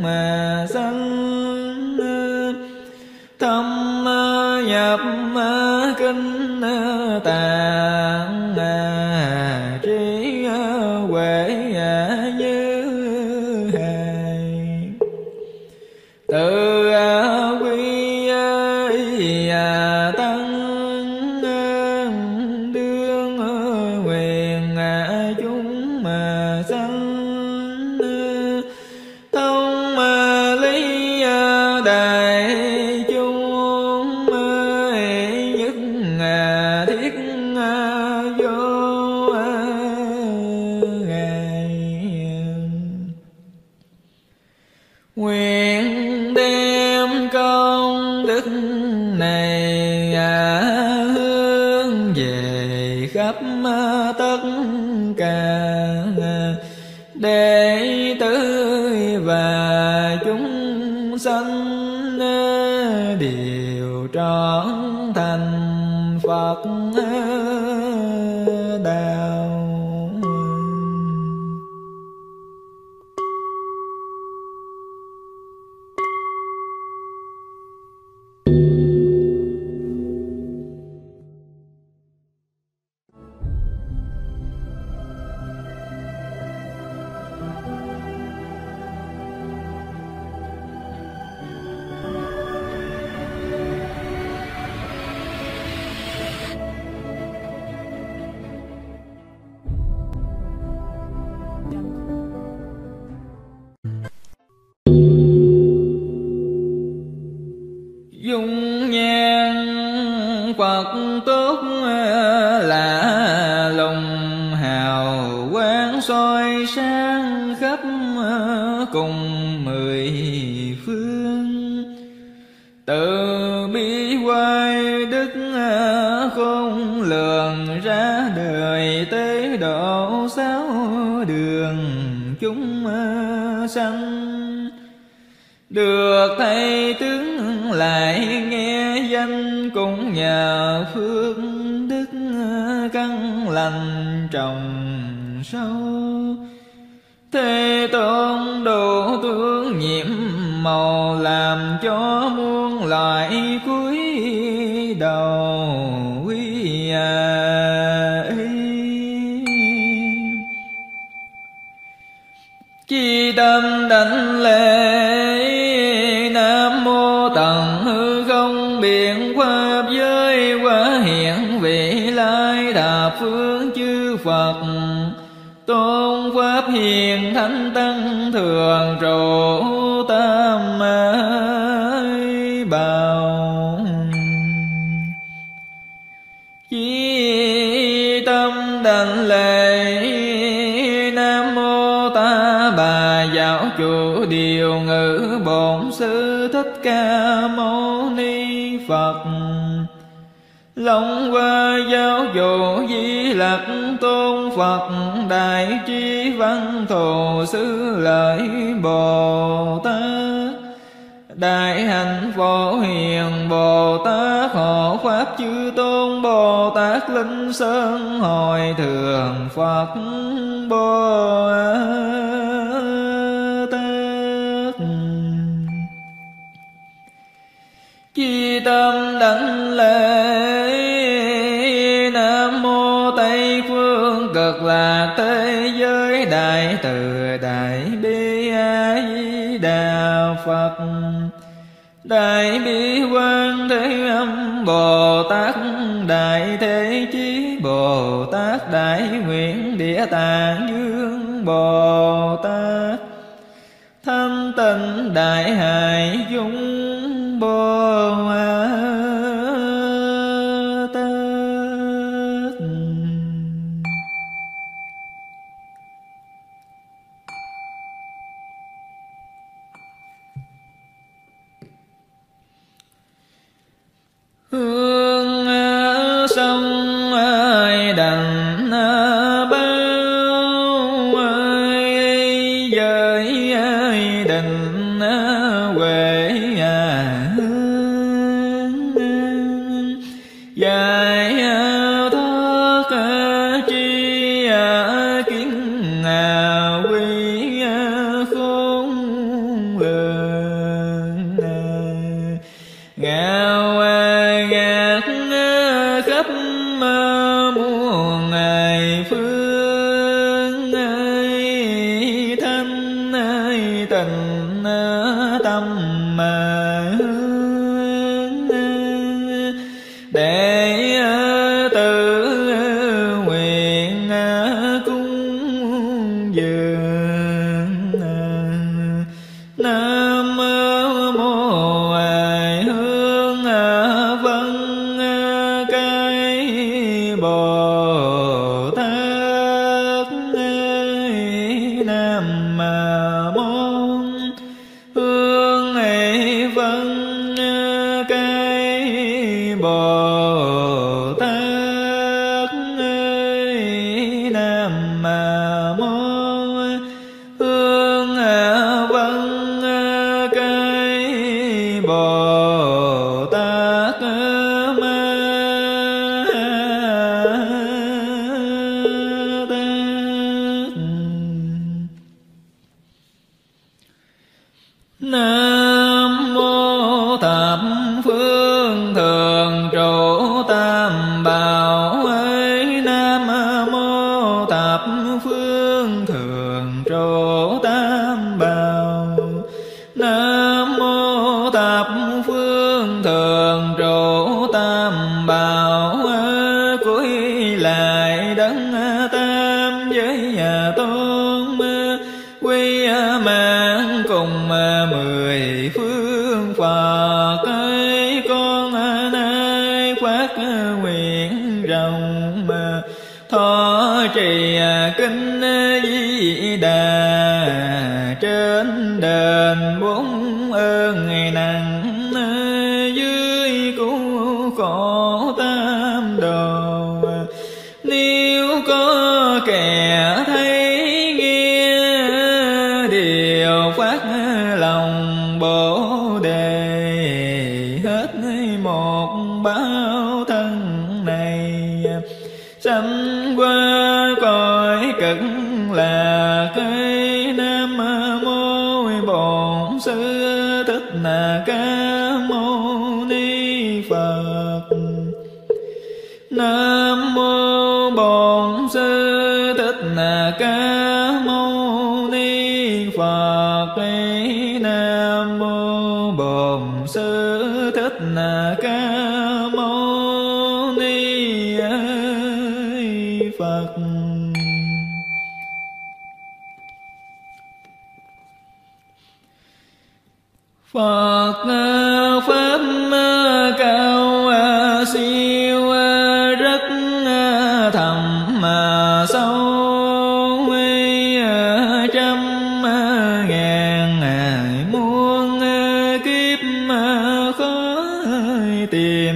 Nguyện đem công đức này hướng về khắp tất cả đệ tử và chúng sanh đều trọn thành Phật đạo. Được thầy tướng lại nghe danh, cũng nhờ phước đức căn lành trồng sâu. Thế tôn độ tướng nhiệm màu, làm cho muôn loại cúi đầu quý chi tâm đảnh lễ. Nam mô tận hư không biển pháp giới, quá hiện vị lai đà phương chư Phật. Tôn pháp hiền thánh tăng thường trụ tam ái bào. Chi tâm đảnh lễ. Giáo chủ điều ngữ bổn sư Thích Ca Mâu Ni Phật. Long qua giáo chủ Di Lặc Tôn Phật, đại trí Văn Thù Sư Lợi Bồ Tát. Đại hạnh Phổ Hiền Bồ Tát, hộ pháp chư tôn Bồ Tát, Linh Sơn Hội Thượng Phật Bồ Tát. Chi tâm đảnh lễ. Nam mô Tây phương Cực Lạc thế giới, đại từ đại bi A Di Đà Phật. Đại bi Quán Thế Âm Bồ Tát, đại thế chí Bồ Tát, đại nguyện Địa Tạng Vương Bồ Tát, thanh tịnh đại hải dung Bồ Tát. Hương sông ai đằng bao ơi giới ai đình huệ dài thoát chi kiến quy khôn lường gạo gạt khắp muôn ngày phương ấy thanh ấy tình tâm mà để tự nguyện cung dường. Nam mô Hoài Hương Vân Cái Bồ Tát. Nam mô Bồ Tát Ma Tát. Nam mô Thập phương thường trụ Tam Bảo ấy. Nam mô Thập phương thường trụ Tam Bảo. Nam mô Thập phương thường trụ Tam Bảo. Cuối lại đấng tam giới tôn quy mạng cùng mười phương Phật ấy. Con nay phát nguyện rộng thọ trì kinh Di Đà trên đền bốn ơn nặng dưới cứu khổ tam đồ. Nếu có kẻ thấy nghe điều phát lòng Bồ Đề hết một báo thân này sanh qua cõi Cực Lạc. Thích Ca Mâu Ni Phật. Nam mô Bổn Sư Thích Ca Mâu Ni Phật. Nam mô Bổn Sư Thích Ca Mâu Ni Phật. Phật pháp cao siêu rất thầm sâu trăm ngàn muôn kiếp khó tìm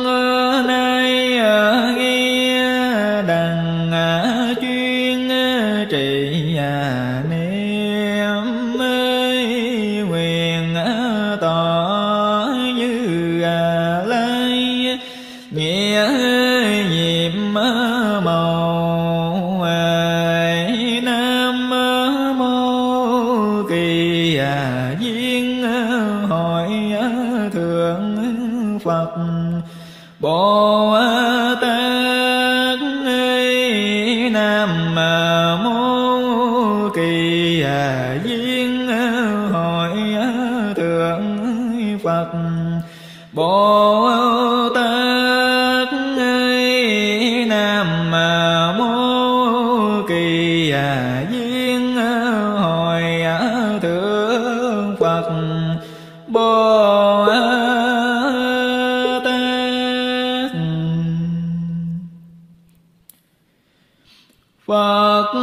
nay nghe đằng chuyên trị Phật Bồ Tát ấy. Nam mô Kỳ Viên Hội Thượng Phật Bồ Tát ấy. Nam mô Kỳ Viên Hội Thượng Phật Bồ Phật.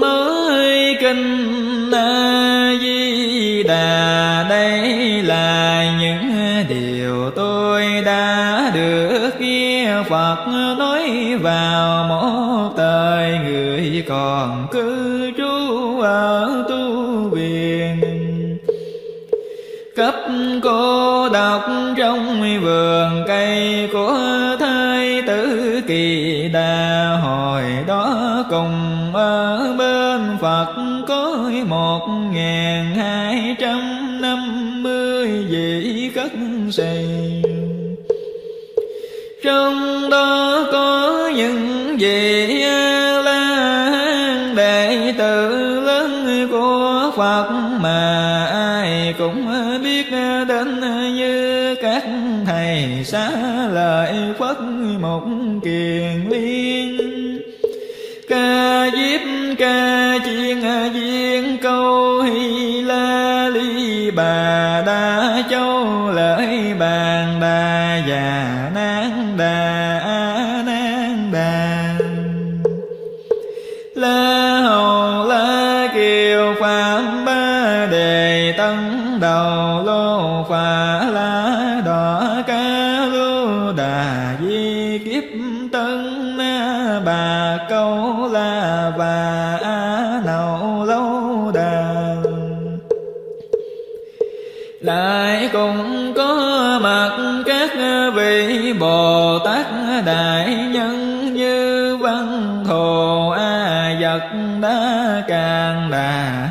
Mới kinh A Di Đà đây là những điều tôi đã được nghe Phật nói vào một thời người còn cư trú ở tu viện, cấp cô độc trong vườn cây của Thái tử Kỳ Đà. Hồi đó cùng ở bên Phật có 1250 vị khất sĩ, trong đó có những vị là đệ tử lớn của Phật mà ai cũng biết đến như các thầy Xá Lợi, Phất, Mục, Kiền Liên, Ca Diếp, Ca Chiên, Viên Câu, Hy La, Ly Bà Đa, Châu Lợi, Bàn Đà, Già Nán Đà, A Nán Đà, La Hầu, La Kiều, Phạm Ba Đề, Tân Đầu Lô, Phà Lá Đỏ, Ca Lô Đà, Di Kiếp, Tân Na Bà, Câu La và A Nậu Lâu Đà. Lại cũng có mặt các vị Bồ Tát đại nhân như Văn Thù A Vật Đa Càng Đà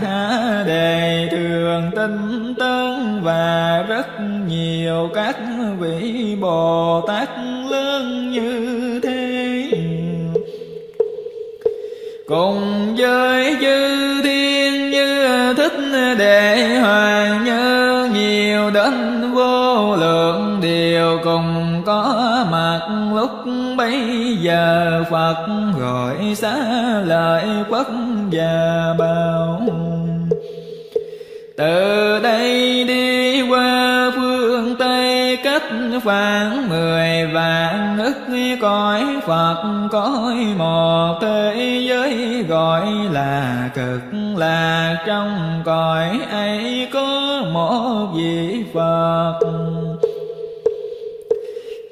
Đề Thường Tinh Tấn và rất nhiều các vị Bồ Tát lớn như thế, cùng với chư thiên như Thích Đệ Hoàng Như nhiều đến vô lượng điều cùng có mặt lúc bấy giờ. Phật gọi Xá Lợi Quốc và bảo: từ đây đi qua phương Tây cách khoảng 10 vạn ức cõi Phật, cõi một thế giới gọi là Cực Lạc. Trong cõi ấy có một vị Phật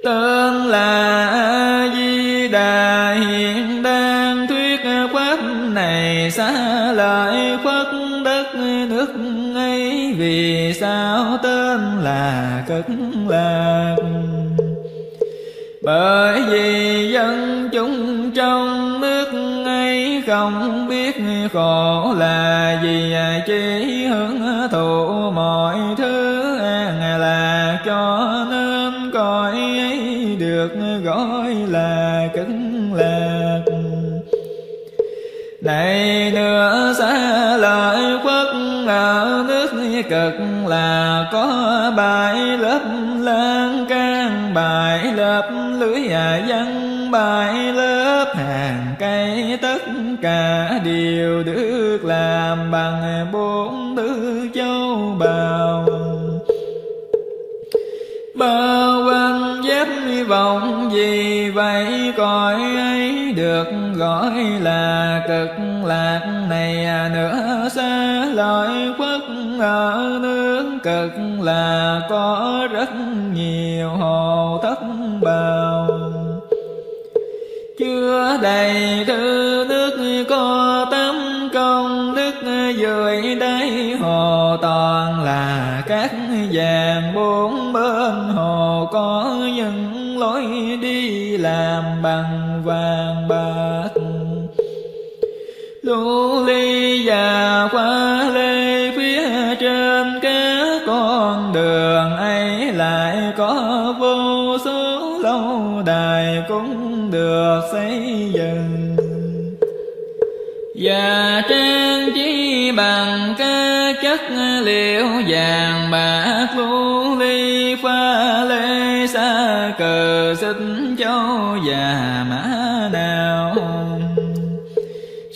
tên là A Di Đà, hiện đang thuyết pháp này. Xá Lợi Phất đất nước ấy vì sao tên là Cực Lạc? Bởi vì dân chúng trong nước ấy không biết khổ là gì, chỉ hưởng thụ mọi thứ an lạc, cho nên cõi ấy được gọi là Cực Lạc. Này nữa Xá Lợi Phất, ở nước Cực là có bãi lớp lan can, bãi lớp lưới văn, bãi lớp hàng cây. Tất cả đều được làm bằng 4 thứ châu bào, bao quanh dép vòng. Vì vậy cõi ấy được gọi là Cực Lạc. Này nữa Xá Lợi Phất, ở nước Cực Lạc có rất nhiều hồ thất bào, chưa đầy thứ nước có tấm công đức. Dưới đáy hồ toàn là các vàng, 4 bên hồ có những lối đi làm bằng vàng bạc, lưu ly và hoa lê. Phía trên các con đường ấy lại có vô số lâu đài cũng được xây dựng và trang trí bằng các chất liệu vàng bạc, lưu ly, pha lê, xa cờ, xích châu và mã đào.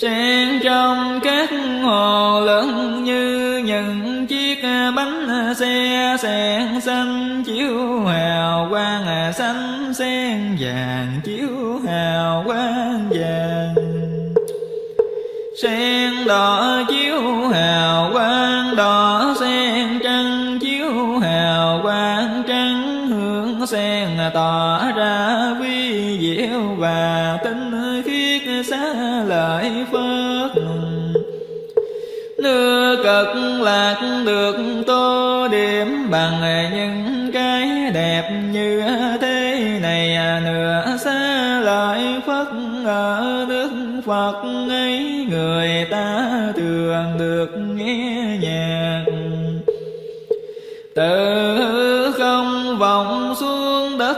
Sen trong các hồ lớn như những chiếc bánh xe sen xanh chiếu hào quang xanh, sen vàng chiếu hào quang vàng, sen đỏ chiếu hào quang đỏ, sen trắng chiếu hào quang trắng. Hương sen tỏ ra vi diệu và tinh khiết. Xá Lợi Phất, nước Cực Lạc được tô điểm bằng những cái đẹp như thế này. Nữa Xá Lợi Phất, ở nước Phật ấy người ta thường được nghe nhạc từ không vọng xuống đất,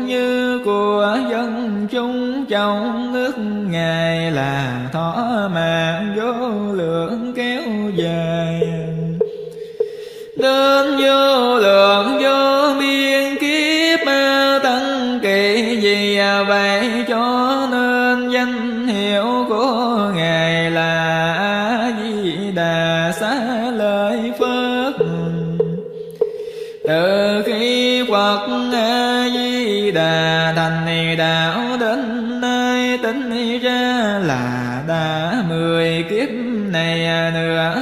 như của dân chúng trong nước Ngài là thọ mạng vô lượng kéo dài đến vô lượng vô biên kiếp tăng kỳ. Vì vậy cho nên danh hiệu của Ngài là A Di Đà. Xá lợi Phất từ khi Phật A Di Đà thành đạo đến nay tính ra là đã 10 kiếp này nữa.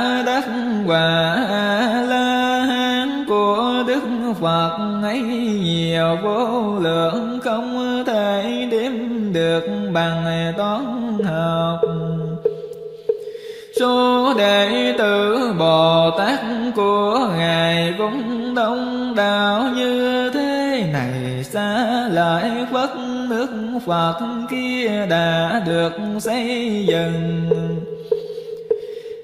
đắc quả La Hán của Đức Phật ấy nhiều vô lượng không thể đếm được bằng toán học. Số đệ tử Bồ Tát Tát của Ngài cũng đông đảo như thế này. Xá lợi quốc nước Phật kia đã được xây dựng.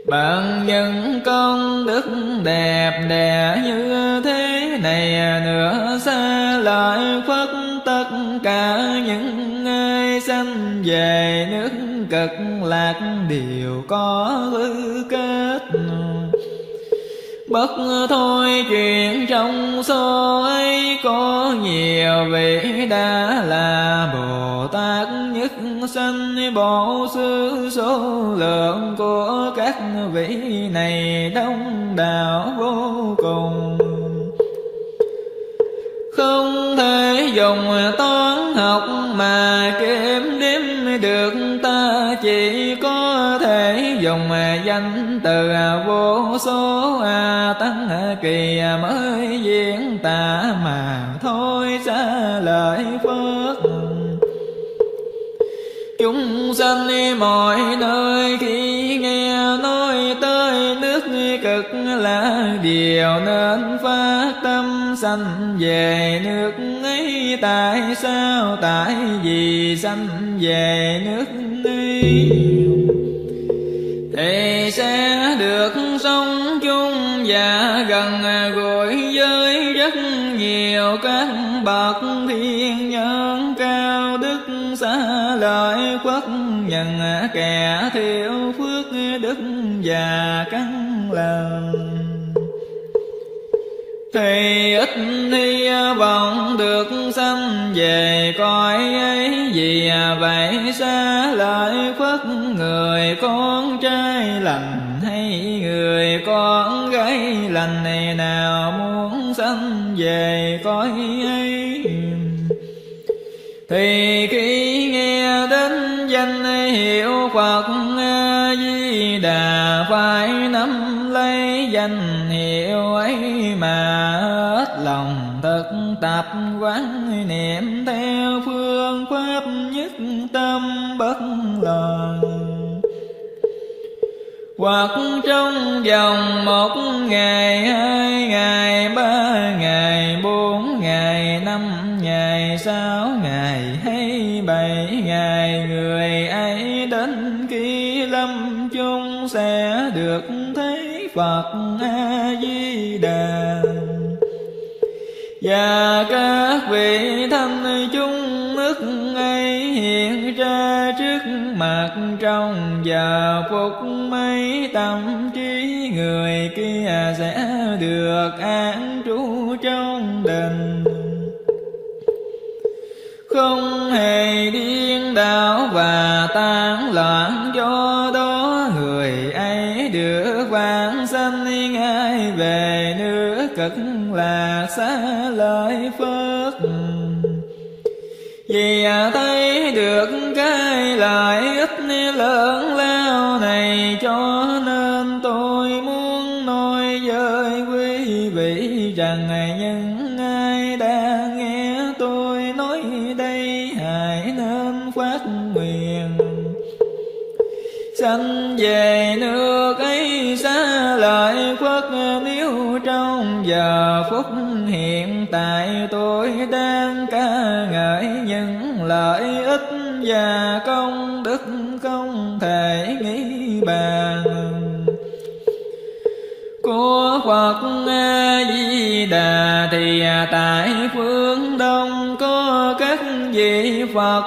Bằng những công đức đẹp đẽ như thế này nữa, Xá lợi quốc tất cả những ai sanh về nước Cực Lạc đều có hư kết. Bất thôi chuyện trong số ấy có nhiều vị đã là Bồ Tát nhất sanh. Bộ sư số lượng của các vị này đông đảo vô cùng, không thể dùng toán học mà kiểm đếm được. Ta chỉ có thể dùng danh từ vô số tăng kỳ mới diễn tả mà thôi. Xá lợi Phật, chúng sanh mọi nơi khi nghe nói tới nước Cực là điều nên phát tâm sanh về nước ấy. Tại sao, tại vì sanh về nước ấy thì sẽ được sống chung và gần gũi với rất nhiều các bậc thiên nhân cao đức. Xá lợi quốc nhận kẻ thiếu phước đức và căn lành thì ít hy vọng được sanh về cõi ấy. Vì vậy Xá lợi quốc, người con trai lành hay người con gái lành này nào muốn sanh về cõi ấy thì khi nghe đến danh hiệu Phật A Di Đà phải nắm lấy danh hiệu ấy mà hết lòng thực tập quán niệm theo phương pháp nhất tâm bất loạn. Hoặc trong vòng 1 ngày, 2 ngày, 3 ngày, 4 ngày, 5 ngày, 6 ngày hay 7 ngày, người ấy đến khi lâm chung sẽ được thấy Phật A Di Đà. Và các vị thanh chúng nước ấy hiện ra trước mặt trong giờ phút mấy. Tâm trí người kia sẽ được an trú trong đền, không hề điên đảo và tan loạn. Do đó người ấy được vãng sanh ngay về nước Cực Lạc. Xá lợi Phật, vì thấy được cái lợi ích lớn lao này cho nên tôi muốn nói với quý vị rằng những ai đang nghe tôi nói đây hãy nên phát nguyện sanh về nước ấy. Xá lợi Phật, nếu trong giờ phút hiện tại tôi đang ca ngợi những lợi ích và công đức không thể nghĩ bàn của Phật A Di Đà, thì tại phương Đông có các vị Phật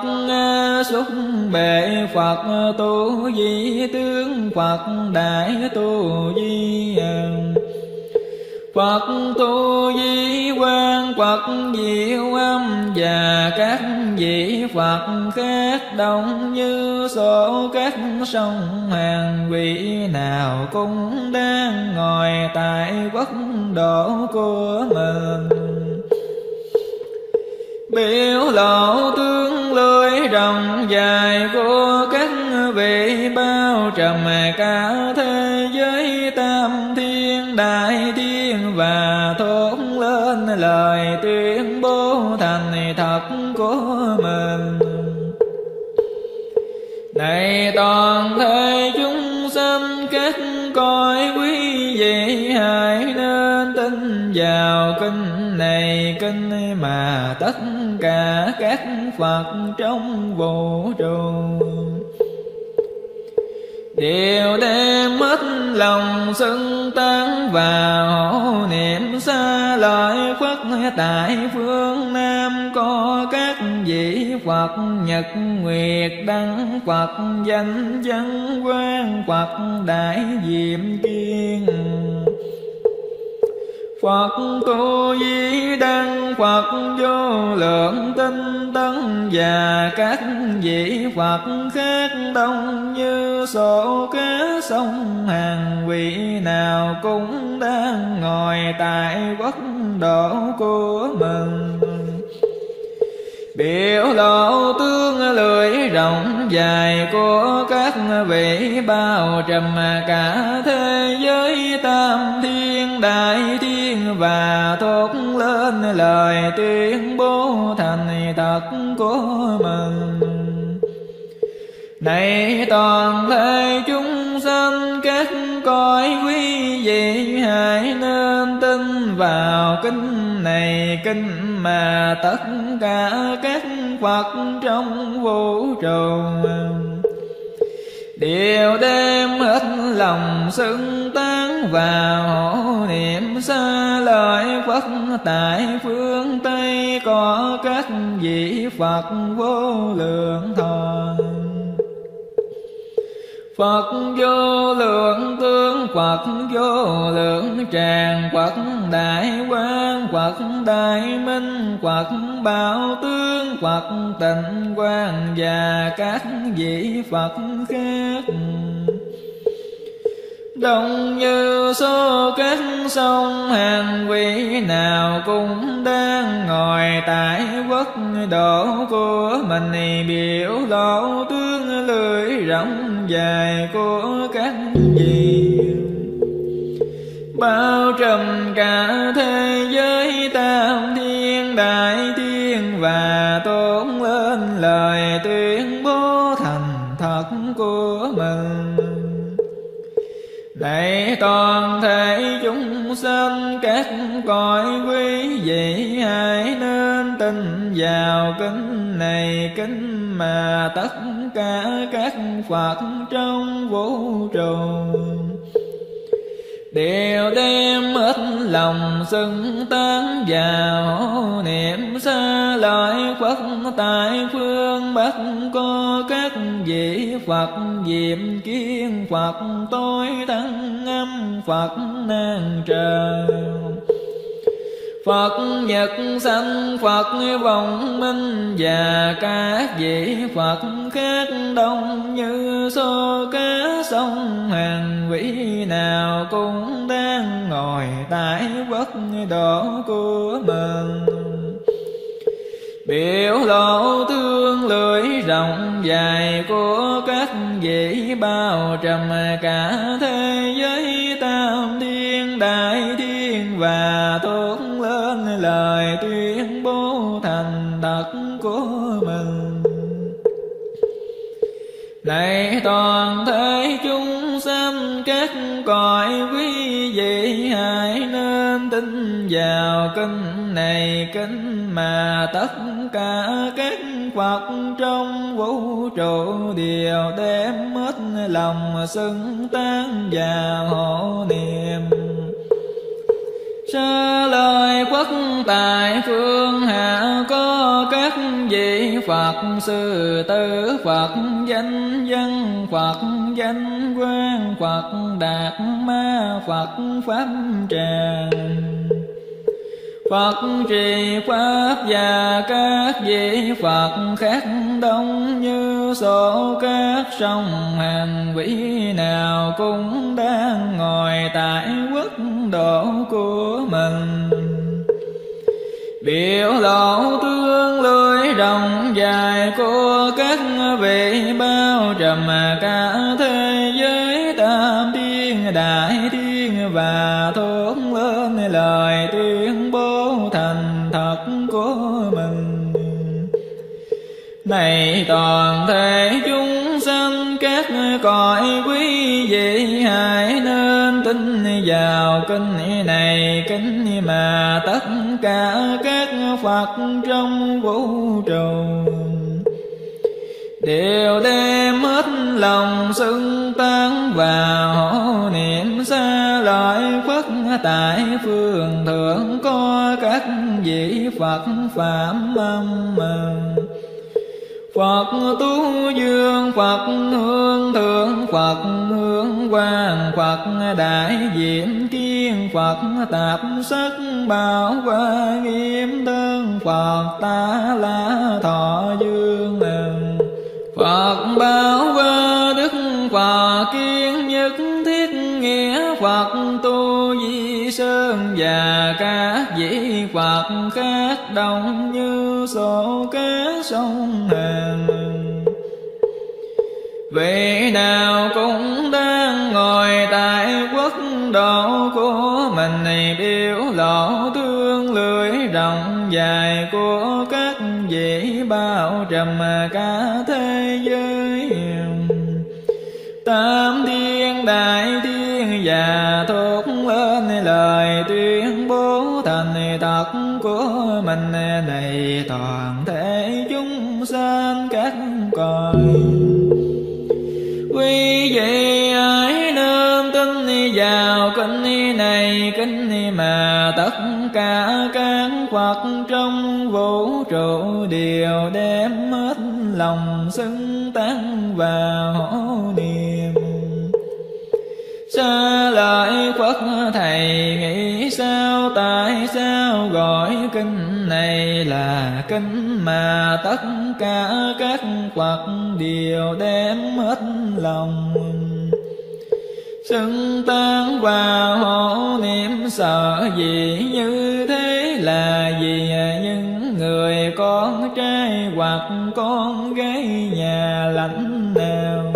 Xúc Bệ Phật, Tu Di Tướng Phật, Đại Tu Di Phật, Tu Di Quang Phật, Diệu Âm và các vị Phật khác đông như số các sông hàng. Vị nào cũng đang ngồi tại quốc độ của mình, biểu lộ tướng lưới rộng dài của các vị bao trùm cả thế giới. Tam thiên đại thiên và thốt lên lời tuyên bố thành thật của mình. Này toàn thể chúng sanh các cõi, quý vị ai nên tin vào kinh này, kinh mà tất cả các Phật trong vũ trụ đều đem mất lòng xưng tán và hộ niệm xa lợi Phật. Tại phương Nam có các vị Phật Nhật Nguyệt Đăng Phật, Danh Văn Quang Phật, Đại Diệm Kiên Phật, Cô Di Đăng Phật, Vô Lượng Tinh Tấn và các vị Phật khác đông như sổ cá sông hàng. Vị nào cũng đang ngồi tại quốc độ của mình, biểu lộ tương lưỡi rộng dài của các vị, bao trùm cả thế giới tam thiên đại thiên, và thốt lên lời tuyên bố thành thật của mình. Này toàn thể chúng sanh các cõi, quý vị hãy nên tin vào kinh này, kinh mà tất cả các Phật trong vũ trụ đều đem hết lòng xưng tán và hộ niệm xa lợi Phật. Tại phương Tây có các vị Phật Vô Lượng Thọ, Phật Vô Lượng Tướng, Phật Vô Lượng Tràng, Phật Đại Quang, Phật Đại Minh, Phật Bảo Tướng, Phật Tịnh Quang và các vị Phật khác đông như số các sông hàng. Vị nào cũng đang ngồi tại quốc độ của mình, biểu lộ tướng lưỡi rộng dài của các vị, bao trùm cả thế giới tam thiên đại thiên, và tôn lên lời tuyên bố thành thật của mình. Này toàn thể chúng sanh các cõi, quý vị hãy nên tin vào kinh này, kinh mà tất cả các Phật trong vũ trụ đều đem hết lòng xưng tán vào niệm xa lợi Phật. Tại phương Bắc có các vị Phật Diệm Kiên, Phật Tối Thắng Âm, Phật Nan Trời, Phật Nhật Sanh, Phật Vọng Minh và các vị Phật khác đông như số cá sông hàng. Vị nào cũng đang ngồi tại quốc độ của mình, biểu lộ tương lưỡi rộng dài của các vị, bao trùm cả thế giới tam thiên đại thiên, và thốt lên lời tuyên bố thành thật của mình. Này toàn thể chúng sanh các cõi, quý vị hãy nên tin vào kinh này, kinh mà tất cả các Phật trong vũ trụ đều đem hết lòng xưng tán và hộ niệm xa lời Phật. Tại phương Hạ có các vị Phật Sư Tử, Phật Danh Văn, Phật Danh Quang, Phật Đạt Ma, Phật Pháp Tràng, Phật Trì Pháp và các vị Phật khác đông như số các sông hàng. Vị nào cũng đang ngồi tại quốc độ của mình, biểu lộ tương lưỡi rộng dài của các vị, bao trùm cả thế giới tam thiên đại thiên, và thốt lên lời tuyên bố thành thật của mình. Này toàn thể chúng sanh các cõi, quý vị hãy nên tin vào kinh này kính mà tất cả các Phật trong vũ trụ đều đem hết lòng xưng tán và hộ niệm xa lợi Phất. Tại phương thượng có các vị Phật Phạm Âm, Phật Tu Dương, Phật Hương Thượng, Phật Hương Quang, Phật Đại Diệm Kiên, Phật Tạp Sắc Bảo và Nghiêm Tân, Phật Ta La Thọ Dương, Phật Bảo Vơ Đức, Phật Kiên Nhất Thiết Nghĩa, Phật Tu Di Sơn và các vị Phật khác đông như sổ cá sông Hàn. Vị nào cũng đang ngồi tại quốc độ của mình này biểu lộ thương lưỡi rộng dài của các vị bao trùm cả thế giới. Tam thiên đại thiên và thốt lên lời tuyên bố thành thật của mình này toàn thể chúng sanh các cõi. Quý vị hãy nên tin vào kinh này, kinh mà tất cả các Phật trong vũ trụ đều đem hết lòng xưng tán và hộ niệm xa lợi Phật. Thầy nghĩ sao, tại sao gọi kinh này là kinh mà tất cả các Phật đều đem hết lòng xưng tán và hộ niệm? Sợ gì như thế là gì những người con trai hoặc con gái nhà lãnh đạo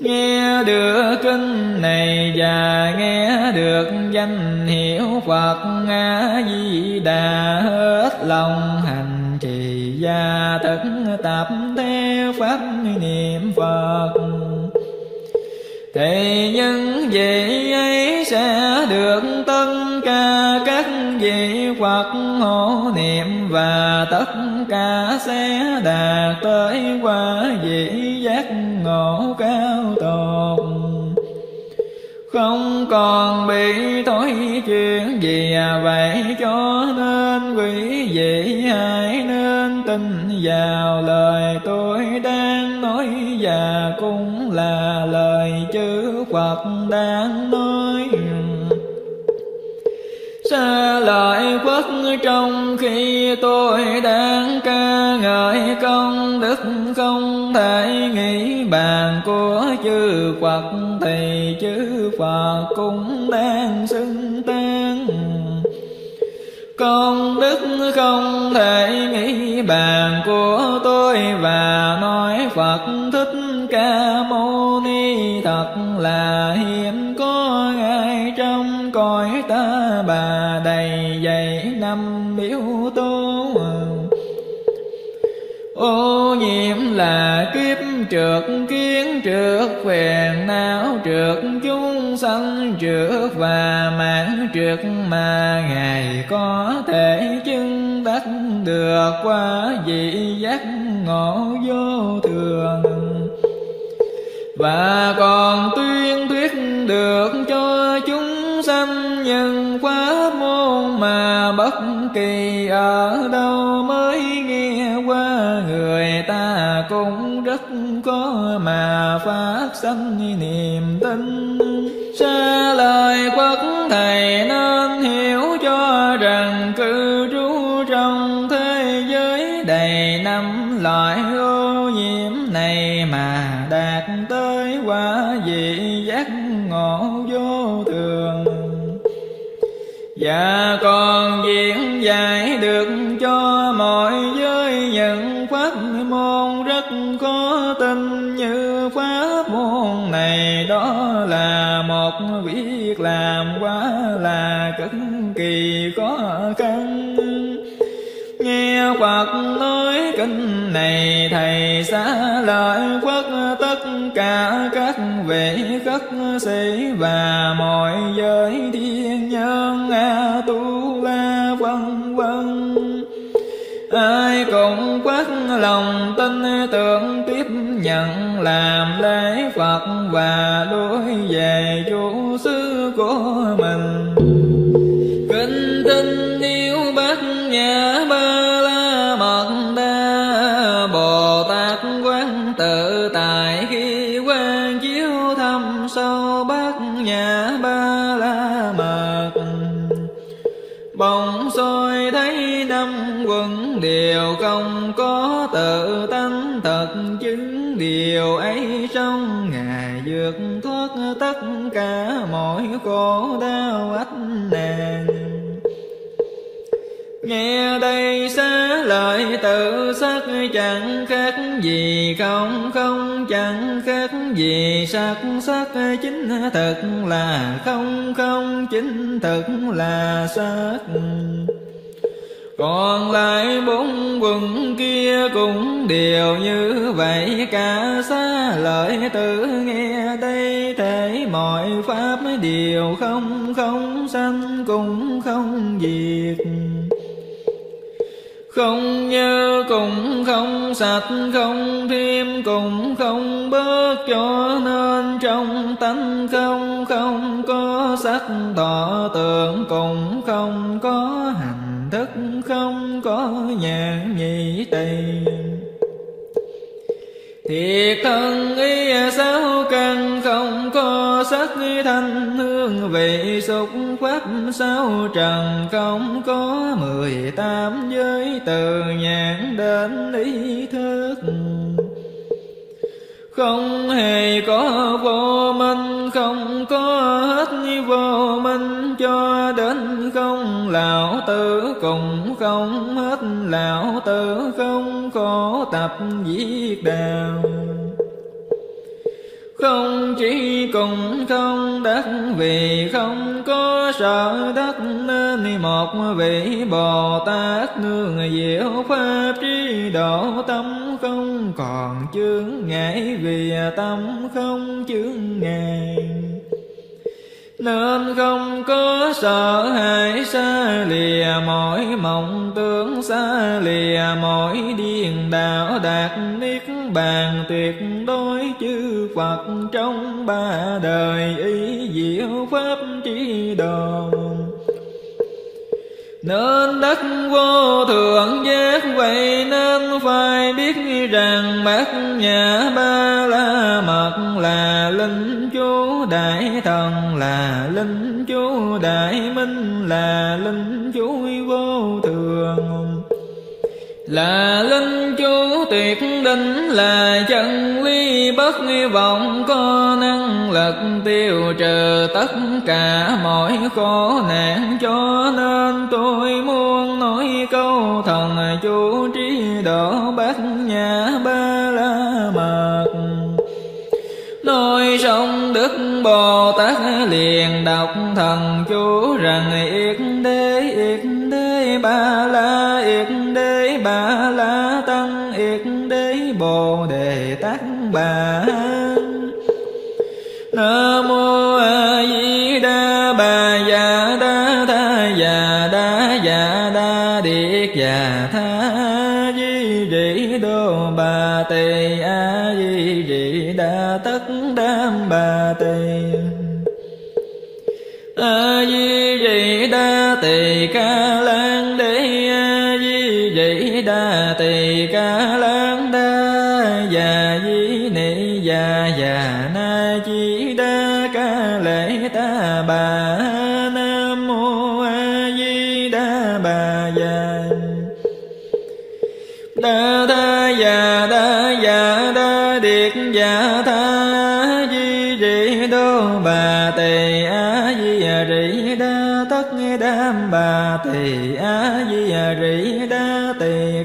nghe được kinh này và nghe được danh hiệu Phật A Di Đà hết lòng hành trì và thực tập theo pháp niệm Phật, thì những vị ấy sẽ được tất cả các vị Phật hộ niệm và tất cả sẽ đạt tới quả vị giác ngộ cao tột, không còn bị thối chuyện gì. Vậy cho nên quý vị hãy nên tin vào lời tôi đang nói, và cũng là lời chư Phật đang nói. Xa lợi Phất, trong khi tôi đang ca ngợi công đức không thể nghĩ bàn của chư Phật, thì chư Phật cũng đang xưng tán công đức không thể nghĩ bàn của tôi và nói Phật Thích Ca Mâu Ni thật là hiếm có ai trong cõi ta bà đầy dày năm biểu tố. Ô nhiễm là kiếp trượt kiến, trượt phiền não, trượt chúng sanh, trượt và mạng trượt mà Ngài có thể chứng đắc được qua vị giác ngộ vô thường, và còn tuyên thuyết được cho chúng sanh nhân quá môn mà bất kỳ ở đâu mới nghe qua, người ta cũng rất có mà phát sanh niềm tin. Xa lời Phật, thầy nên hiểu cho rằng cư trú trong thế giới đầy năm loại ô nhiễm này mà đạt tới quả vị giác ngộ vô thường, và còn diễn giải được cho mọi giới những pháp môn rất khó tin như pháp môn này. Đó là một việc làm quá là cực kỳ khó khăn. Nghe Phật nói kinh này, thầy xá lợi Phất tất cả các vị khất sĩ và mọi giới thiên nhân a tu la vân vân. Ai cũng quát lòng tin tưởng tiếp nhận làm lễ Phật và đối về chủ xứ của mình. Kính tin yêu Bát Nhã Ba La Mật Đa Bồ Tát quán tự tại khi quan chiếu thâm sâu Bát Nhã Ba La Mật. Bỗng soi thấy năm quận đều không có tự tánh thật chứng điều ấy trong Ngài vượt thoát tất cả mọi khổ đau ách nạn. Nghe đây xá lợi tự sắc chẳng khác gì không, không chẳng khác gì sắc, sắc chính thực là không, không chính thực là sắc. Còn lại bốn quần kia cũng đều như vậy, cả xá lợi tự nghe đây thể mọi pháp đều không, không sanh cũng không diệt. Không như cũng không sạch, không thêm cũng không bớt, cho nên trong tánh không không có sắc tỏ tượng, cũng không có hành thức, không có nhãn nhị tỳ. Thiệt thân ý sáu căn không có sắc thanh hương vị xúc pháp sáu trần, không có 18 giới từ nhãn đến ý thức. Không hề có vô minh, không có hết vô minh, cho đến không lão tử cùng không hết lão tử, không khổ tập giết đạo. Không chỉ cùng không đắc, vì không có sợ đắc nên một vị Bồ Tát nương diệu pháp trí độ, tâm không còn chướng ngại, vì tâm không chướng ngại nên không có sợ hãi. Xa lìa mọi mộng tưởng, xa lìa mọi điên đạo, đạt niết bàn tuyệt đối chư Phật trong ba đời ý diệu pháp trí độ. Nên đắc vô thượng giác, vậy nên phải biết rằng Bát Nhã Ba La Mật là linh chú đại thần, là linh chú đại minh, là linh chú vô thường, là linh chú tuyệt đỉnh, là chân lý bất vọng, có năng lực tiêu trừ tất cả mọi khổ nạn. Cho nên tôi muốn nói câu thần chú trí độ Bát Nhã Ba La Mật. Nói xong Đức Bồ Tát liền đọc thần chú rằng: yết đế ba la, yết đế ba la tăng, yết đế bồ đề tát bà. Nam mô A Di Đà bà già đa tha già đa già đa điệt già tha di dị đô bà tề a di dị đa tất đam bà tề a di dị đa tề ca lan đế a di dị đa tề ca lan đa già di nị già già na chi đa ca lễ ta bà. Nam mô A Di Đà bà già đa đa già đa già đa điệt già tha di dị đô bà tề a di rị đa tất đam bà tề a di rị đa tề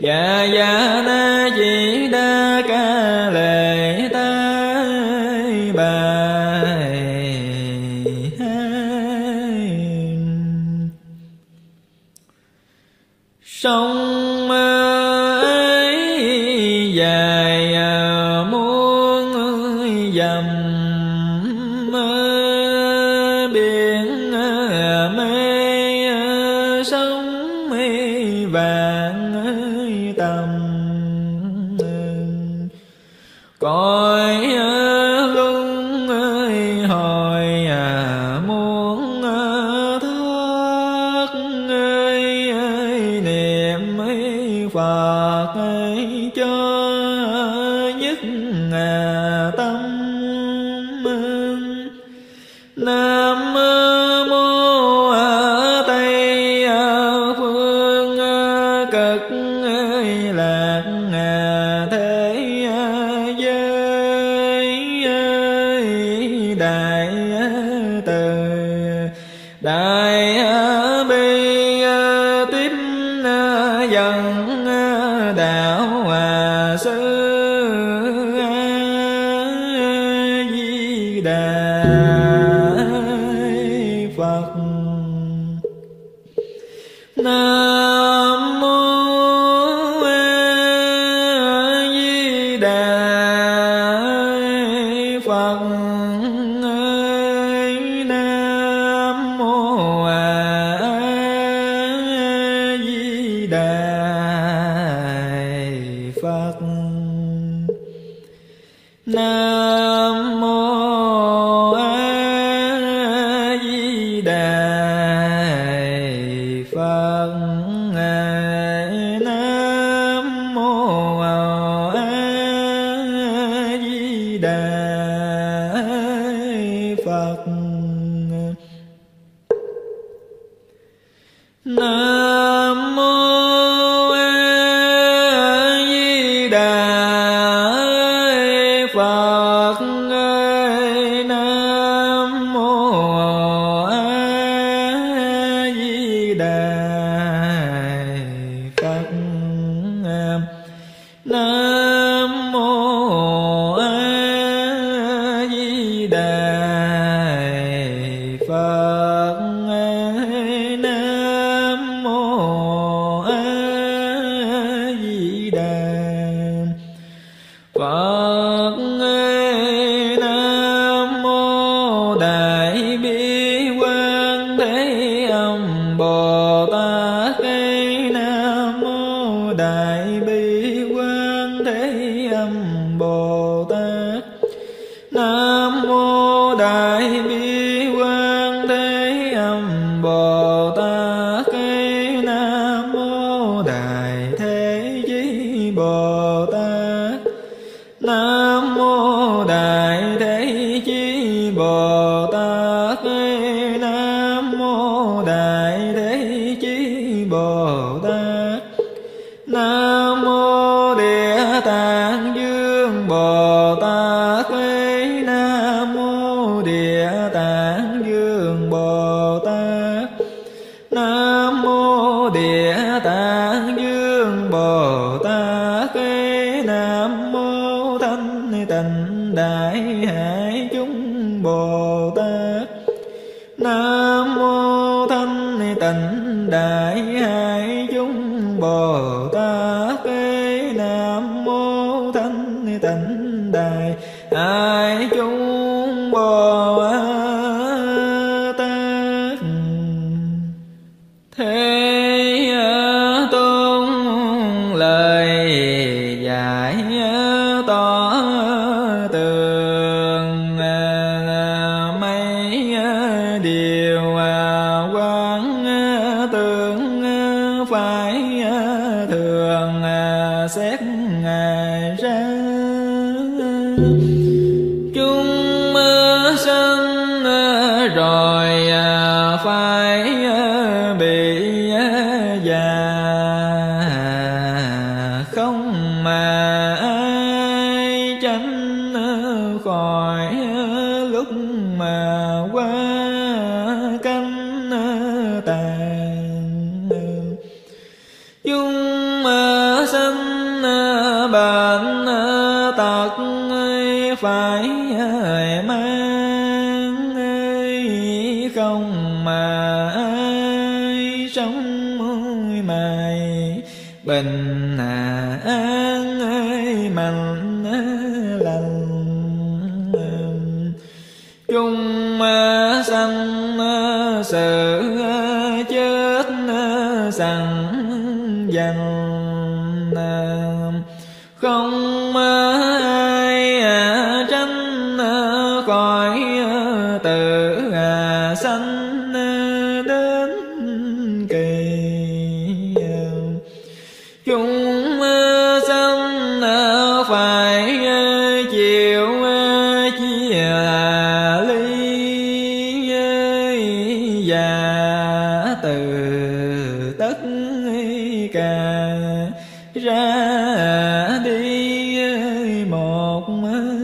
Già Già Na Di Đà Ca Lệ Ta Bà Sông rồi phải bề tạng chúng sanh bạn tật phải mang không mà ai sống môi mày bình an ai mạnh lành chúng sanh sợ chết sẵn dành không ai tránh khỏi tự sanh đến kỳ chúng sanh phải chịu chia ly và từ tất cả ra đi một mình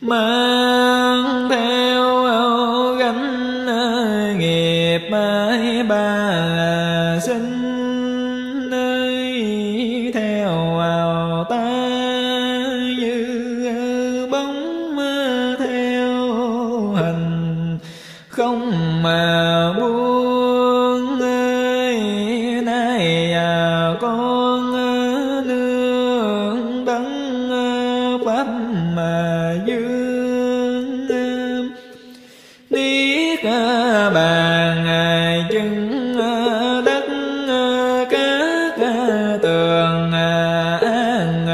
mang theo gánh nghiệp ba sinh theo ta như bóng theo hình không mà buông nay con nương tấn pháp mà dương niết bàn chứng đất các tường an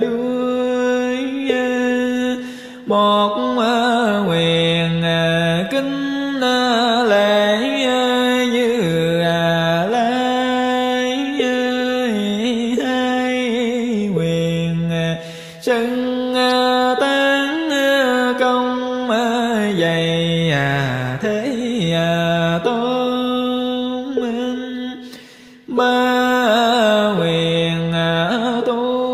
vui một quyền kính lễ như lai hai quyền xưng tán công dày thế tôn ba quyền tu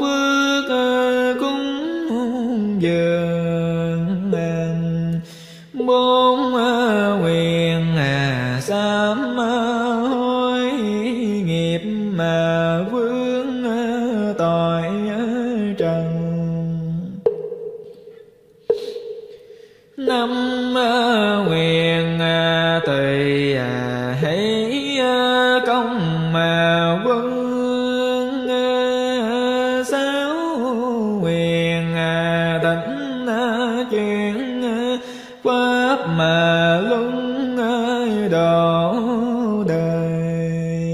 phước cúng dường bốn quyền sám hối nghiệp mà vướng tội trần năm quyền tùy hãy công mà vương sáu quyền tỉnh chuyển pháp mà lung độ đời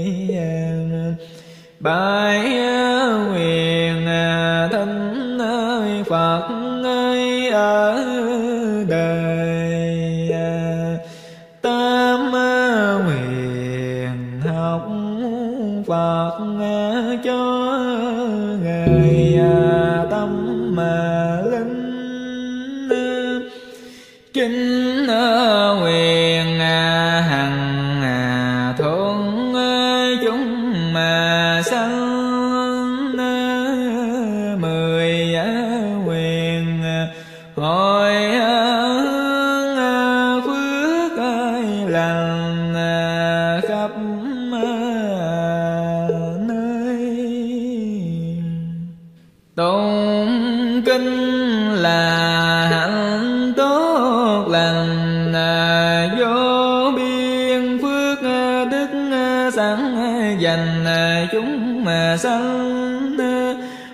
bảy quyền thánh Phật ở đời tam nguyện học Phật cho người tâm mà linh chính quyền hằng thuận chúng mà sanh mười quyền hồi phước lành khắp nơi tụng kinh là hạnh tốt lành vô biên phước đức sẵn dành chúng mà sanh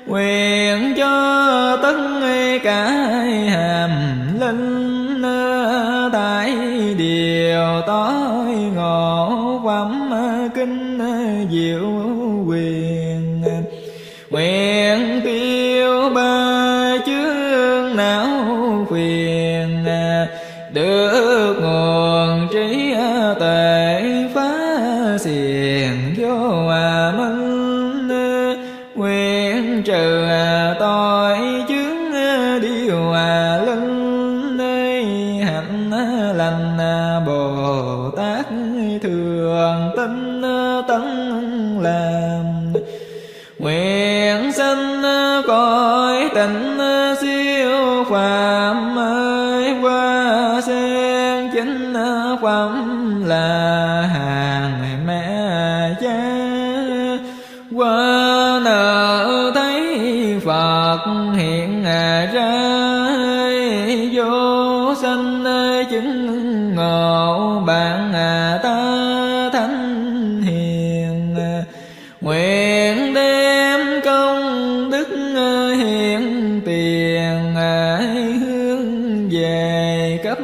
nguyện cho tất cả hàm linh tại điều tối ngộ phẩm kinh diệu quyền nguyện tiêu ba chướng não phiền được nguồn trí tuệ phá xiềng vô minh nguyện trừ tội chướng điều linh hạnh lành Bồ Tát thường tinh tấn làm nguyện sanh cõi tịnh siêu phàm qua xe chính phẩm là hàng mẹ cha, qua nợ thấy Phật hiện ra, vô sanh chứng ngộ bạn ta thánh hiền, nguyện đem công đức hiện tiền hướng về khắp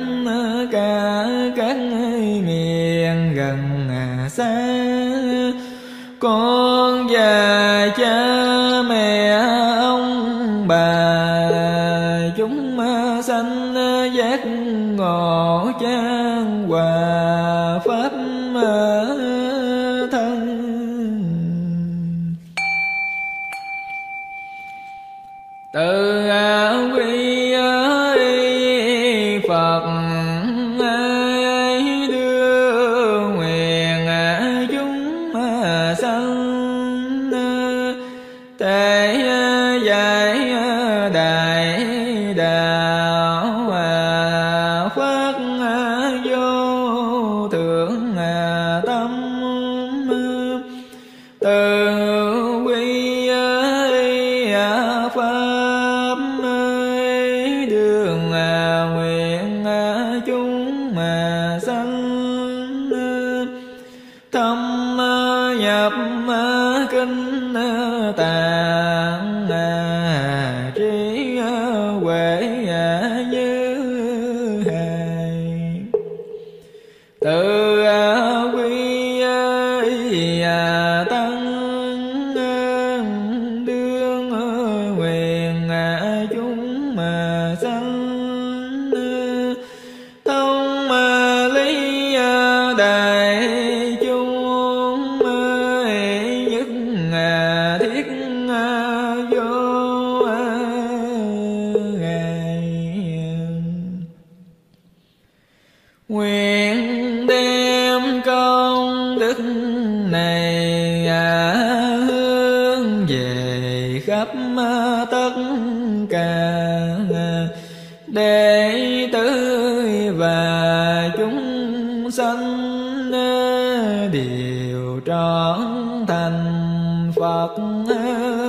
cả các miền gần xa. Con và cha mẹ ông bà chúng sanh giác ngộ trang hòa pháp thân, từ quy Phật đệ tử và chúng sanh đều trọn thành Phật.